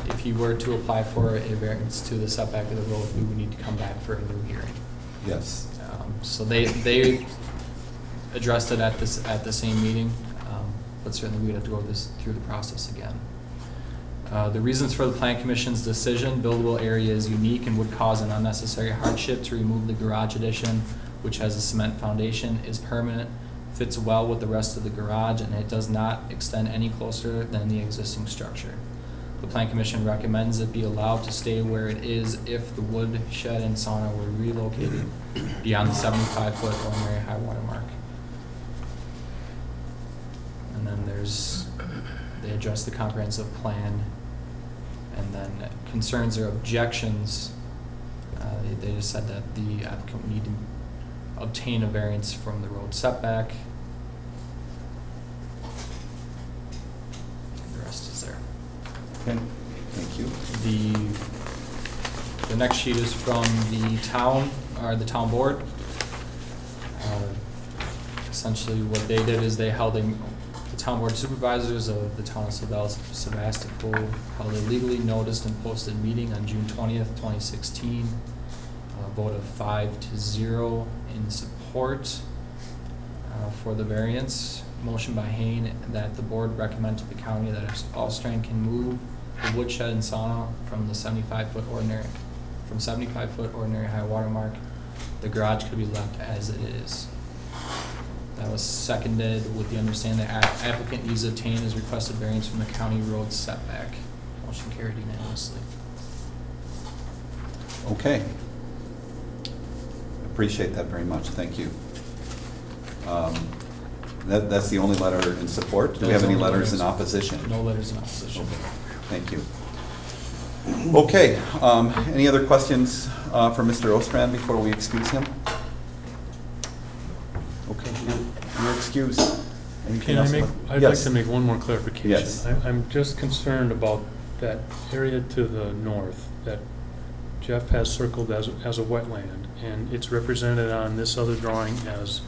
if he were to apply for a variance to the setback of the road, we would need to come back for a new hearing. Yes. Um, so they they addressed it at this at the same meeting, um, but certainly we'd have to go this through the process again. Uh, the reasons for the Plan Commission's decision: buildable area is unique and would cause an unnecessary hardship to remove the garage addition, which has a cement foundation, is permanent, fits well with the rest of the garage, and it does not extend any closer than the existing structure. The Plan Commission recommends it be allowed to stay where it is if the woodshed and sauna were relocated beyond the seventy-five foot ordinary high water mark. And then there's, they address the comprehensive plan, and then concerns or objections. Uh, they, they just said that the applicant would need to obtain a variance from the road setback. The rest is there. Okay. Thank you. The, the next sheet is from the town, or the town board. Uh, essentially what they did is they held a, the town board supervisors of the town of Sevastopol held a legally noticed and posted meeting on June twentieth, twenty sixteen. A vote of five to zero in support uh, for the variance. Motion by Hain that the board recommend to the county that if Ostrand can move the woodshed and sauna from the seventy-five foot ordinary, from seventy-five foot ordinary high water mark, the garage could be left as it is. That was seconded with the understanding that applicant needs to obtain his requested variance from the county road setback. Motion carried unanimously. Okay. Appreciate that very much. Thank you. Um, that, that's the only letter in support. Do we have any letters in opposition? No letters in opposition. Okay. Thank you. Okay. Um, any other questions uh, for Mister Ostrand before we excuse him? Okay. You're, you're excused. Anything Can I make, I'd yes. like to make one more clarification. Yes. I, I'm just concerned about that area to the north that Jeff has circled as, as a wetland, and it's represented on this other drawing as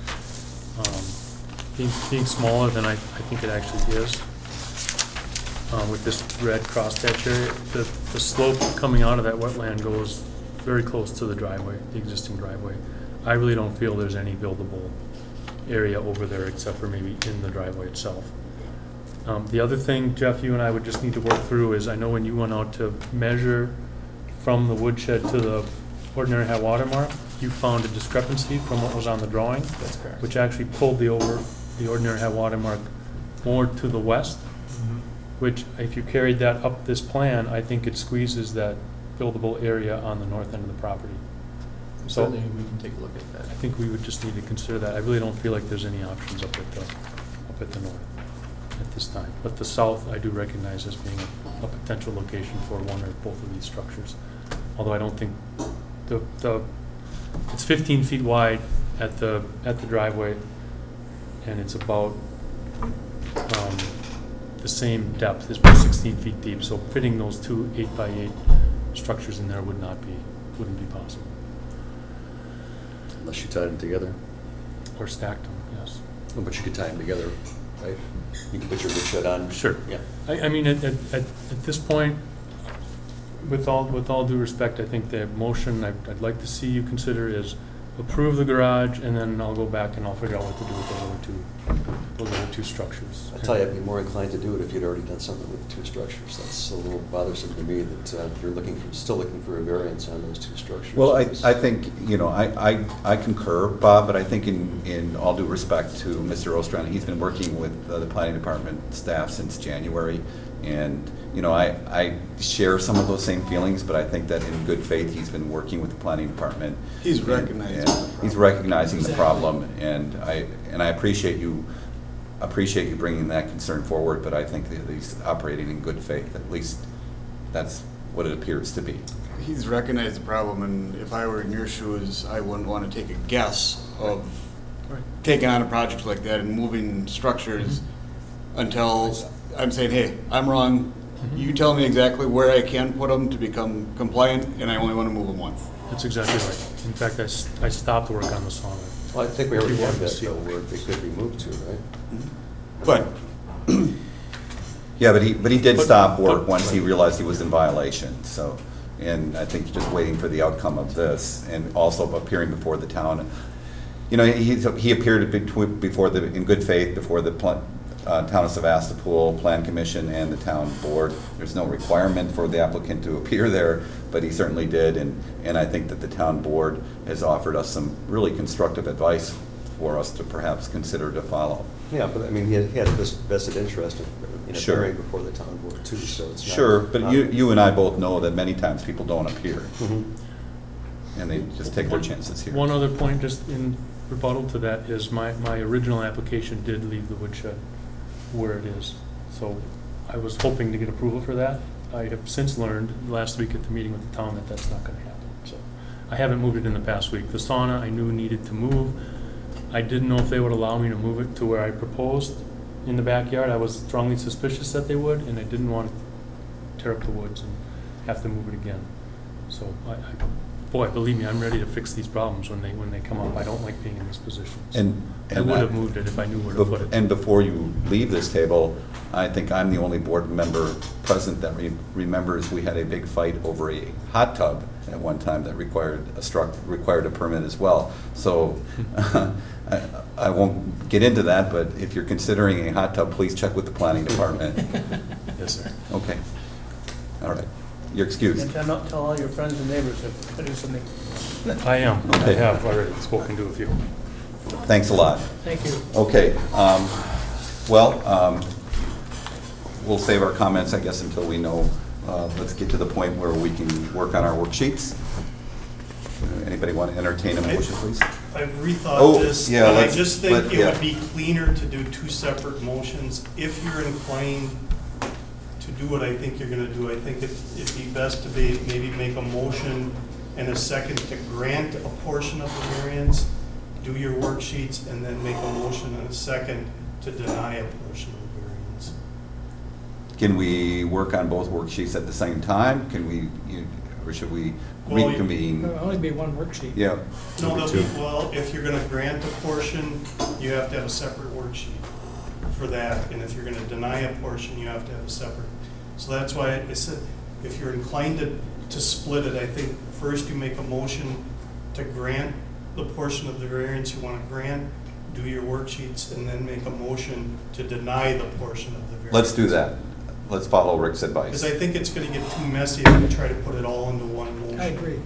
um, being, being smaller than I, I think it actually is, um, with this red crosshatch area. The, the slope coming out of that wetland goes very close to the driveway, the existing driveway. I really don't feel there's any buildable area over there except for maybe in the driveway itself. Um, the other thing, Jeff, you and I would just need to work through is I know when you went out to measure from the woodshed to the ordinary high water mark, you found a discrepancy from what was on the drawing. That's correct. Which actually pulled the over the ordinary high water mark more to the west, mm-hmm. which if you carried that up this plan, I think it squeezes that buildable area on the north end of the property. So certainly we can take a look at that. I think we would just need to consider that. I really don't feel like there's any options up at the, up at the north at this time. But the south I do recognize as being a, a potential location for one or both of these structures. Although I don't think the, the it's fifteen feet wide at the at the driveway, and it's about um, the same depth. It's about sixteen feet deep. So fitting those two eight by eight structures in there would not be wouldn't be possible. Unless you tied them together. Or stacked them, yes. Oh, but you could tie them together, right? You can put your woodshed on. Sure. Yeah. I, I mean, at, at, at, at this point, with all with all due respect, I think the motion I, I'd like to see you consider is approve the garage, and then I'll go back and I'll figure out what to do with those other two, those other two structures. I'll tell you, I'd be more inclined to do it if you'd already done something with two structures. That's a little bothersome to me that uh, you're looking for, still looking for a variance on those two structures. Well, I, I think, you know, I, I, I concur, Bob, but I think in, in all due respect to Mister Ostrand, he's been working with uh, the planning department staff since January, and, you know, I, I share some of those same feelings, but I think that in good faith he's been working with the planning department. He's recognizing the he's recognizing exactly. the problem, and I and I appreciate you appreciate you bringing that concern forward. But I think that he's operating in good faith. At least that's what it appears to be. He's recognized the problem, and if I were in your shoes, I wouldn't want to take a guess of right. Right. taking on a project like that and moving structures mm-hmm. until I'm saying, hey, I'm wrong. Mm-hmm. You tell me exactly where I can put them to become compliant, and I only want to move them once. That's exactly right. In fact, I, st I stopped work on the song. Well, I think we already have that, though, where they could be moved to, right? Mm-hmm. But yeah, but he but he did but, stop work but, once but, he realized he was in violation. So, and I think just waiting for the outcome of this, and also appearing before the town. You know, he he appeared before the in good faith before the. Pl Uh, Town of Sevastopol, Plan Commission, and the Town Board. There's no requirement for the applicant to appear there, but he certainly did, and, and I think that the Town Board has offered us some really constructive advice for us to perhaps consider to follow. Yeah, but I mean, he had, he had this vested interest in, in sure. appearing before the Town Board, too, so it's not... Sure, but um, you, you and I both know that many times people don't appear, mm-hmm. and they just take one, their chances here. One other point just in rebuttal to that is my, my original application did leave the woodshed where it is. So I was hoping to get approval for that. I have since learned last week at the meeting with the town that that's not going to happen. So I haven't moved it in the past week. The sauna I knew needed to move. I didn't know if they would allow me to move it to where I proposed in the backyard. I was strongly suspicious that they would, and I didn't want to tear up the woods and have to move it again. So I, I boy, believe me, I'm ready to fix these problems when they when they come up. I don't like being in this position. So and, and I would I, have moved it if I knew where to put it. And before you leave this table, I think I'm the only board member present that re remembers we had a big fight over a hot tub at one time that required a struct required a permit as well. So uh, I, I won't get into that. But if you're considering a hot tub, please check with the planning department. Yes, sir. Okay. All right. You're excused. And not tell all your friends and neighbors if I do something. I am. Okay. I have already spoken to a few. Thanks a lot. Thank you. Okay. Um, well, um, we'll save our comments, I guess, until we know. Uh, let's get to the point where we can work on our worksheets. Uh, anybody want to entertain a motion, please? I've rethought oh, this, yeah, and I just think let, it yeah. would be cleaner to do two separate motions. If you're inclined to do what I think you're going to do, I think it, it'd be best to be, maybe make a motion and a second to grant a portion of the variance, do your worksheets, and then make a motion and a second to deny a portion of the variance. Can we work on both worksheets at the same time? Can we, you, or should we well, reconvene? There'll only be one worksheet. Yeah. No, there'll be, well, if you're going to grant a portion, you have to have a separate worksheet for that, and if you're going to deny a portion, you have to have a separate. So that's why I said, if you're inclined to, to split it, I think first you make a motion to grant the portion of the variance you want to grant, do your worksheets, and then make a motion to deny the portion of the variance. Let's do that. Let's follow Rick's advice. Because I think it's going to get too messy if we try to put it all into one motion. I agree.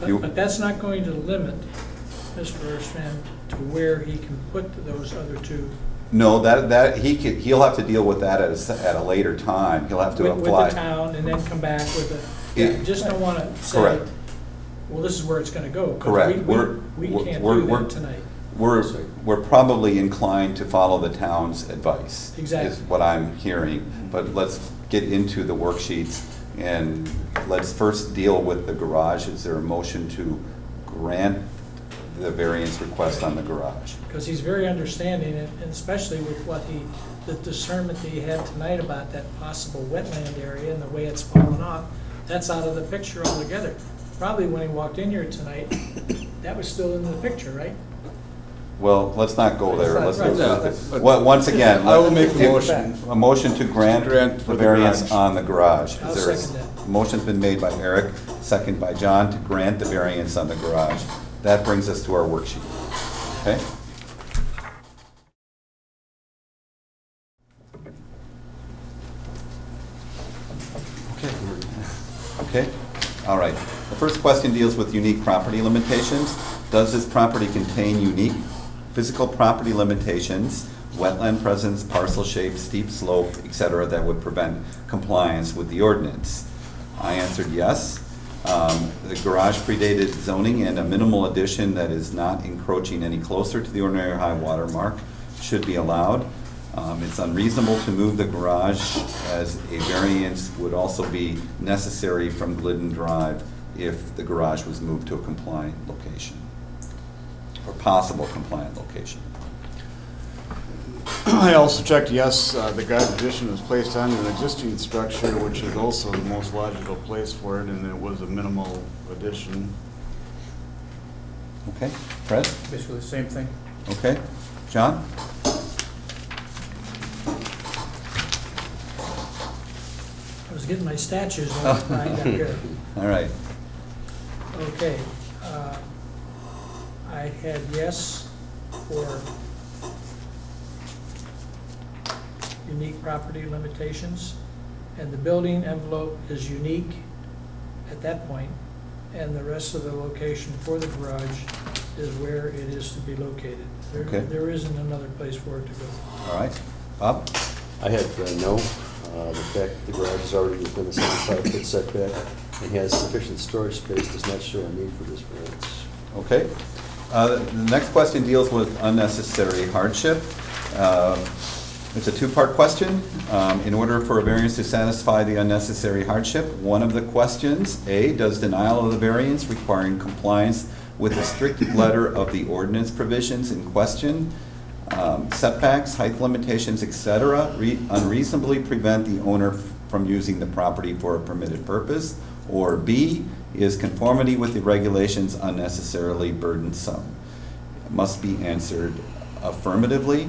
But, but that's not going to limit Mister Ostrand to where he can put those other two. No, that that he can, he'll have to deal with that at a, at a later time. He'll have to with, apply. With the town and then come back with a, it. Yeah, just right. don't want to say, correct. Well, this is where it's going to go. Correct. We, we're, we, we can't we're, do we're, that tonight. We're, so, we're probably inclined to follow the town's advice, exactly. is what I'm hearing. But let's get into the worksheets, and let's first deal with the garage. Is there a motion to grant the variance request on the garage? Because he's very understanding, and especially with what he, the discernment that he had tonight about that possible wetland area and the way it's fallen off, that's out of the picture altogether. Probably when he walked in here tonight, that was still in the picture, right? Well, let's not go there. Let's right, go right, no, well, once again, I will make a motion. A motion to grant, grant the variance the on the garage. I'll there second is, that. Motion's been made by Eric, second by John, to grant the variance on the garage. That brings us to our worksheet. Okay. Okay. Okay. All right. The first question deals with unique property limitations. Does this property contain unique physical property limitations, wetland presence, parcel shape, steep slope, et cetera, that would prevent compliance with the ordinance? I answered yes. Um, the garage predated zoning, and a minimal addition that is not encroaching any closer to the ordinary high water mark should be allowed. Um, it's unreasonable to move the garage, as a variance would also be necessary from Glidden Drive if the garage was moved to a compliant location or possible compliant location. I also checked yes. Uh, the garage addition was placed onto an existing structure, which is also the most logical place for it, and it was a minimal addition. Okay, Fred? Basically the same thing. Okay, John? I was getting my statues when I got here. All right. Okay. Uh, I had yes for unique property limitations, and the building envelope is unique at that point, and the rest of the location for the garage is where it is to be located. There, okay. there isn't another place for it to go. All right. Bob? I had uh, no. Uh, the fact that the garage is already within a seventy-five foot setback and has sufficient storage space does not show a need for this variance. Okay. Uh, the next question deals with unnecessary hardship. Uh, It's a two-part question. Um, in order for a variance to satisfy the unnecessary hardship, one of the questions, A, does denial of the variance requiring compliance with the strict letter of the ordinance provisions in question, um, setbacks, height limitations, et cetera, unreasonably prevent the owner from using the property for a permitted purpose? Or B, is conformity with the regulations unnecessarily burdensome? It must be answered affirmatively.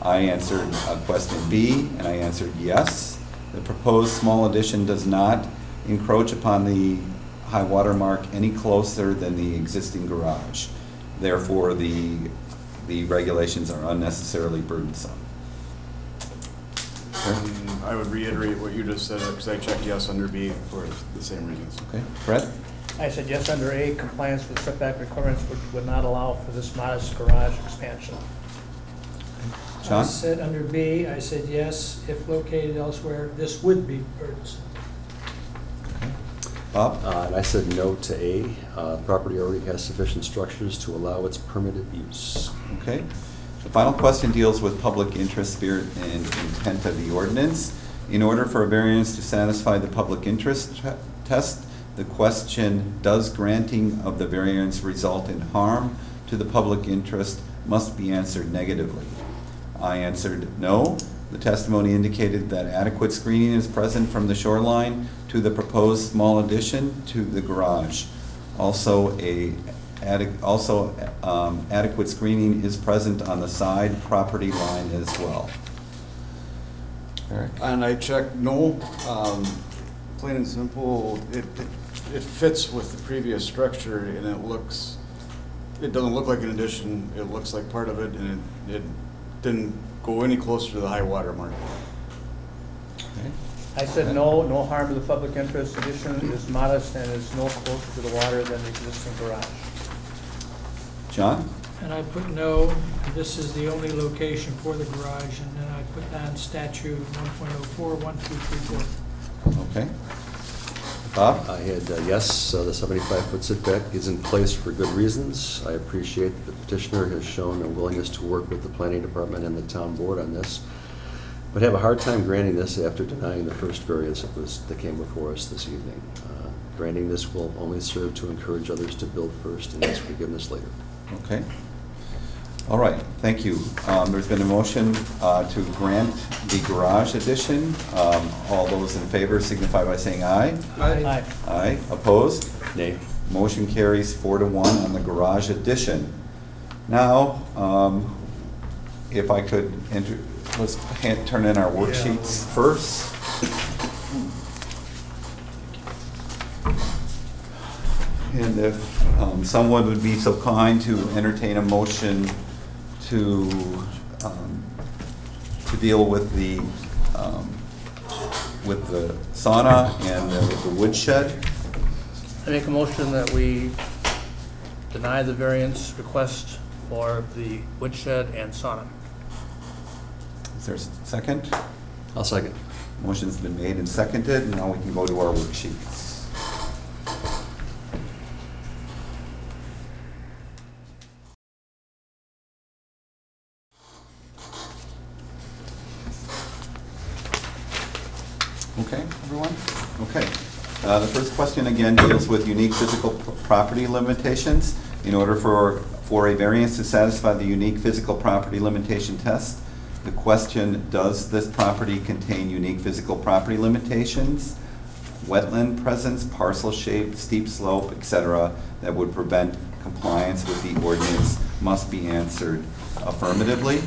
I answered uh, question B, and I answered yes. The proposed small addition does not encroach upon the high water mark any closer than the existing garage. Therefore, the, the regulations are unnecessarily burdensome. Um, I would reiterate what you just said, because I checked yes under B for the same reasons. Okay, Fred? I said yes under A, compliance with setback requirements which would not allow for this modest garage expansion. John? I said under B, I said yes, if located elsewhere, this would be burdensome. Okay. Bob? Uh, and I said no to A. Uh, property already has sufficient structures to allow its permitted use. Okay. The final question deals with public interest, spirit, and intent of the ordinance. In order for a variance to satisfy the public interest test, the question, does granting of the variance result in harm to the public interest, must be answered negatively. I answered no. The testimony indicated that adequate screening is present from the shoreline to the proposed small addition to the garage. Also, a also um, adequate screening is present on the side property line as well. Eric? And I checked no. Um, plain and simple, it, it it fits with the previous structure, and it looks, it doesn't look like an addition, it looks like part of it, and it, it didn't go any closer to the high water mark. Okay. I said no, no harm to the public interest, addition is modest and is no closer to the water than the existing garage. John? And I put no, this is the only location for the garage, and then I put down statute one point oh four, one two three four. Okay. Bob? I had uh, yes, uh, the seventy-five foot setback is in place for good reasons. I appreciate that the petitioner has shown a willingness to work with the planning department and the town board on this, but have a hard time granting this after denying the first variance that, was, that came before us this evening. Uh, granting this will only serve to encourage others to build first and ask forgiveness later. Okay. All right, thank you. Um, there's been a motion uh, to grant the garage addition. Um, all those in favor signify by saying aye. Aye. Aye. Aye. Opposed? Nay. Motion carries four to one on the garage addition. Now, um, if I could, enter, let's hand, turn in our worksheets yeah. first. And if um, someone would be so kind to entertain a motion to um, to deal with the um, with the sauna and uh, with the woodshed. I make a motion that we deny the variance request for the woodshed and sauna. Is there a second? I'll second. Motion's been made and seconded, and now we can go to our worksheets. Okay, everyone? Okay. Uh, the first question again deals with unique physical property limitations. In order for, for a variance to satisfy the unique physical property limitation test, the question, does this property contain unique physical property limitations, wetland presence, parcel shape, steep slope, et cetera, that would prevent compliance with the ordinance, must be answered affirmatively.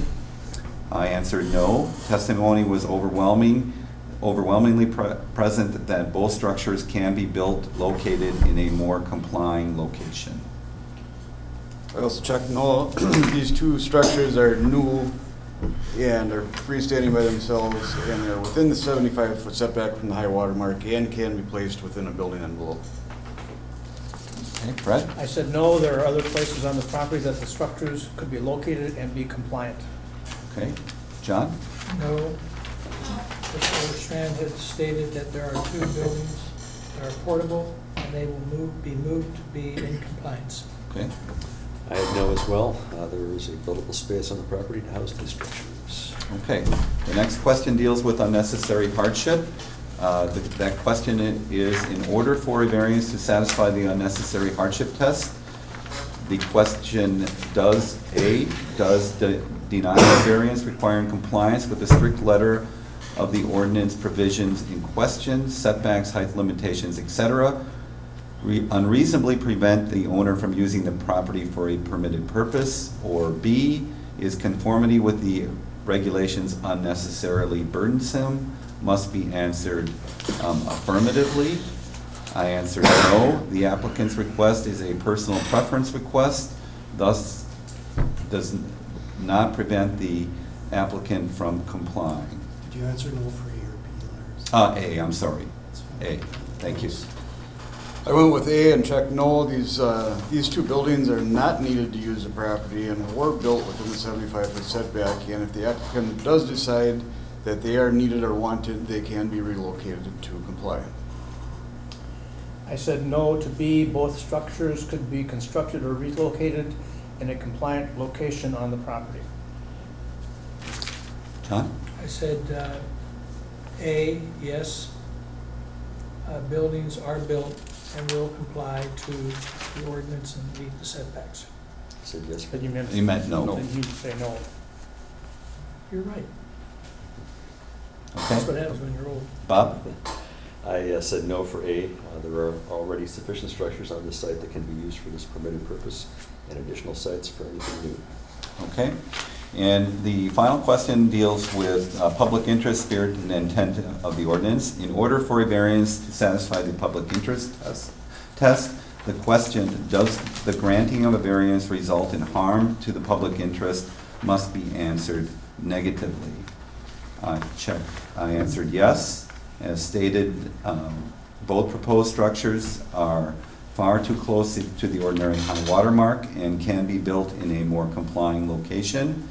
I answered no. Testimony was overwhelming. overwhelmingly pre present that both structures can be built located in a more complying location. I also checked no. These two structures are new and are freestanding by themselves, and they're within the seventy-five foot setback from the high water mark and can be placed within a building envelope. Okay, Fred? I said no, there are other places on the property that the structures could be located and be compliant. Okay. John? No. Mister Ostrand had stated that there are two buildings that are portable and they will move, be moved to be in compliance. Okay. I have no as well. Uh, there is a buildable space on the property to house these structures. Okay. The next question deals with unnecessary hardship. Uh, the, that question is, in order for a variance to satisfy the unnecessary hardship test, the question does A, does de deny a variance requiring compliance with a strict letter of the ordinance provisions in question, setbacks, height limitations, et cetera, unreasonably prevent the owner from using the property for a permitted purpose, or B, is conformity with the regulations unnecessarily burdensome, must be answered um, affirmatively. I answered no. The applicant's request is a personal preference request, thus does not prevent the applicant from complying. You answered no for A or B, Lars? Uh, A, I'm sorry. A, thank you. I went with A and checked, no, these uh, these two buildings are not needed to use the property and were built within the seventy-five foot setback, and if the applicant does decide that they are needed or wanted, they can be relocated to comply. I said no to B, both structures could be constructed or relocated in a compliant location on the property. John? I said uh, A, yes, uh, buildings are built and will comply to the ordinance and meet the setbacks. I said yes. But you meant, you meant no. Then you say no. You're right. Okay. That's what happens when you're old. Bob? I uh, said no for A. Uh, there are already sufficient structures on this site that can be used for this permitted purpose and additional sites for anything new. Okay. And the final question deals with uh, public interest, spirit, and intent of the ordinance. In order for a variance to satisfy the public interest test, test, the question, does the granting of a variance result in harm to the public interest, must be answered negatively. Uh, check. I answered yes. As stated, um, both proposed structures are far too close to the ordinary high water mark and can be built in a more complying location.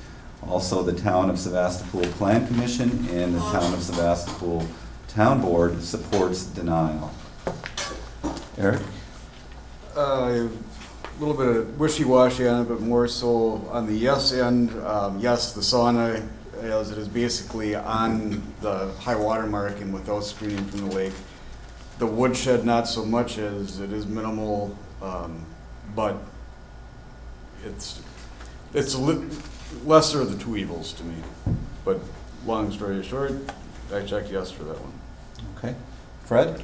Also, the Town of Sevastopol Plan Commission and the Town of Sevastopol Town Board supports denial. Eric? Uh, a little bit of wishy-washy on it, but more so on the yes end. Um, yes, the sauna, as it is basically on the high water mark and without screening from the lake. The woodshed, not so much, as it is minimal, um, but it's it's lesser of the two evils to me. But long story short, I checked yes for that one. Okay. Fred?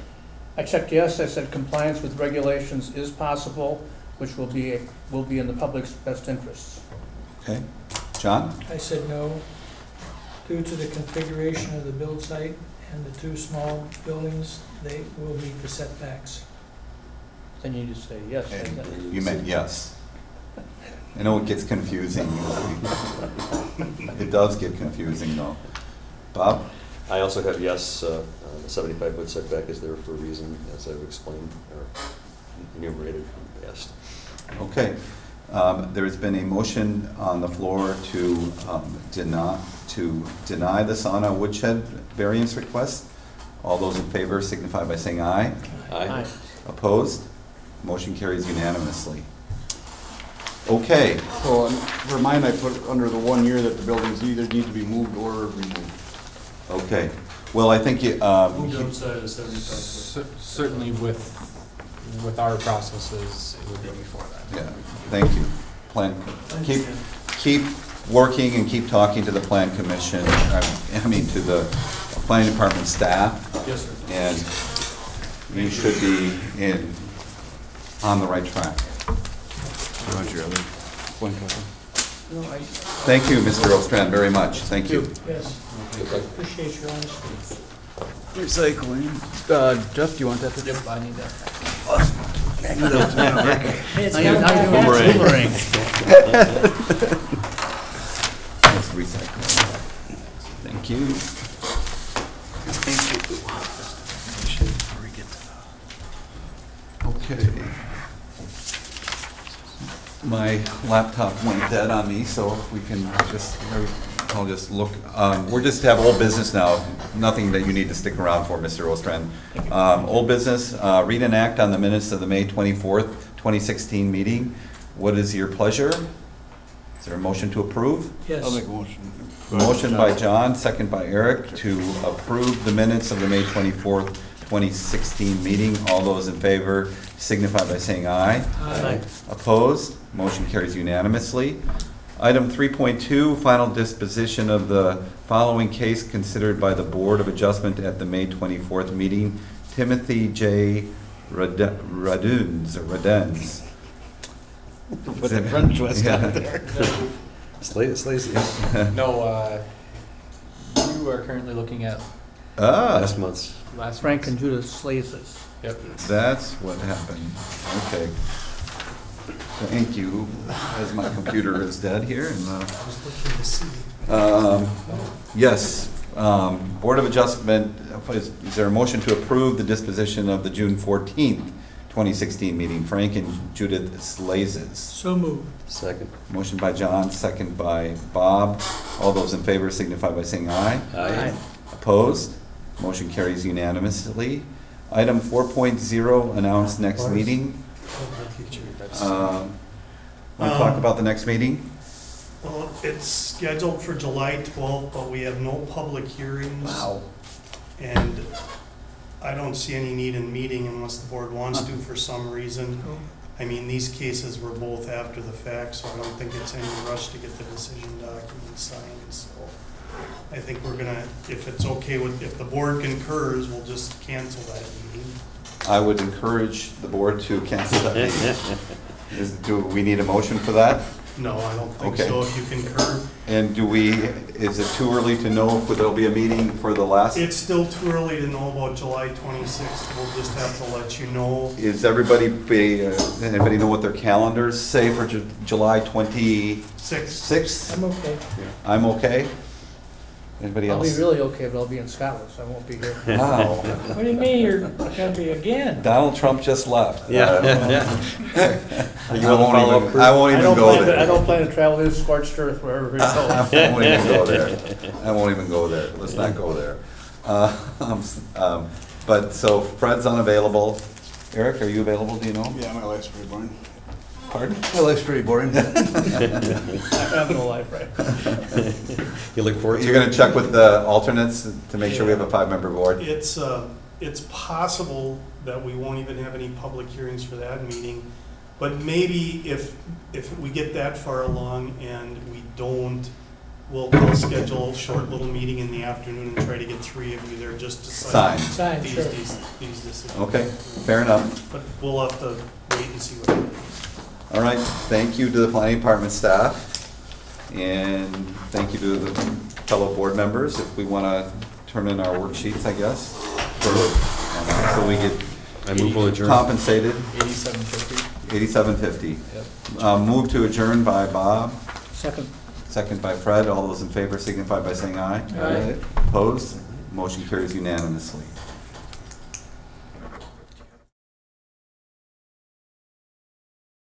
I checked yes. I said compliance with regulations is possible, which will be, will be in the public's best interests. Okay. John? I said no. Due to the configuration of the build site and the two small buildings, they will meet the setbacks. Then you just say yes. And you meant yes. I know it gets confusing. It does get confusing, though. Bob? I also have yes. Uh, uh, the seventy-five foot setback is there for a reason, as I've explained or enumerated in the past. Okay. Um, there has been a motion on the floor to um, deny to deny the sauna woodshed variance request. All those in favor signify by saying aye. Aye. Aye. Opposed? Motion carries unanimously. Okay. So um, for mine, I put under the one year that the buildings either need to be moved or removed. Okay. Well, I think you. Um, moved outside of the seventy-five foot. Certainly with. With our processes, it would be before that. Yeah, thank you. Plan, keep, keep working and keep talking to the Plan Commission. I mean, to the Planning Department staff. Yes, sir. And you should be in on the right track. Roger. One question. Thank you, Mister Ostrand, very much. Thank you. Yes. Appreciate your honesty. Recycling. Uh, Jeff, do you want that? To yep, I need that. Thank you. Okay. My laptop went dead on me, so if we can just, I'll just look. Um, we're just have old business now. Nothing that you need to stick around for, Mister Ostrand. Um, old business, uh, read and act on the minutes of the May twenty-fourth, twenty sixteen meeting. What is your pleasure? Is there a motion to approve? Yes. I'll make a motion. Motion by John, second by Eric, to approve the minutes of the May twenty-fourth, twenty sixteen meeting. All those in favor signify by saying aye. Aye. Opposed? Motion carries unanimously. Item three point two, final disposition of the following case considered by the Board of Adjustment at the May twenty-fourth meeting. Timothy J. Raduns, or Raduns. Put a French twist yeah. out there. Slay, slay, slay. No, uh, you are currently looking at ah, last month's. Last Frank month's. And Judith Slazes. Yep. That's what happened. Okay. Thank you, as my computer is dead here. And, uh, um, yes, um, Board of Adjustment, is, is there a motion to approve the disposition of the June fourteenth, twenty sixteen meeting. Frank and Judith Slazes. So moved. Second. Motion by John, second by Bob. All those in favor signify by saying aye. Aye. Aye. Opposed? Motion carries unanimously. Item four point oh, announce next meeting. Uh, want to talk about the next meeting? Well, it's scheduled for July twelfth, but we have no public hearings. Wow. And I don't see any need in meeting unless the board wants to for some reason. I mean, these cases were both after the fact, so I don't think it's any rush to get the decision document signed. So I think we're gonna, if it's okay with, if the board concurs, we'll just cancel that meeting. I would encourage the board to cancel that meeting. Is, do we need a motion for that? No, I don't think okay. so, if you concur. And do we, is it too early to know if there'll be a meeting for the last? It's still too early to know about July twenty-sixth. We'll just have to let you know. Is everybody, be, uh, anybody know what their calendars say for ju July twenty-sixth? I'm okay. Yeah. I'm okay? Anybody else? I'll be really okay, but I'll be in Scotland, so I won't be here. Wow. What do you mean you're going to be again? Donald Trump just left. Yeah. Uh, yeah. I, won't even, I won't even I don't go there. To, I don't plan to travel to scorched earth wherever we go. I won't even go there. I won't even go there. Let's yeah. not go there. Uh, um, but so Fred's unavailable. Eric, are you available? Do you know? Yeah, my life's pretty boring. Pardon? My life's pretty boring. I have no life, right? You look forward to You're going to check with the alternates to make yeah. sure we have a five-member board? It's, uh, it's possible that we won't even have any public hearings for that meeting. But maybe if, if we get that far along and we don't, we'll, we'll schedule a short little meeting in the afternoon and try to get three of you there just to sign, sign. These, sure. these, these decisions. Okay, fair enough. But we'll have to wait and see what happens. All right, thank you to the planning department staff, and thank you to the fellow board members. If we want to turn in our worksheets, I guess, for, uh, so we get I move we'll adjourn. Compensated. eighty-seven fifty. eighty-seven fifty. Yep. Uh, move to adjourn by Bob. Second. Second by Fred. All those in favor signify by saying aye. Aye. Opposed? Motion carries unanimously.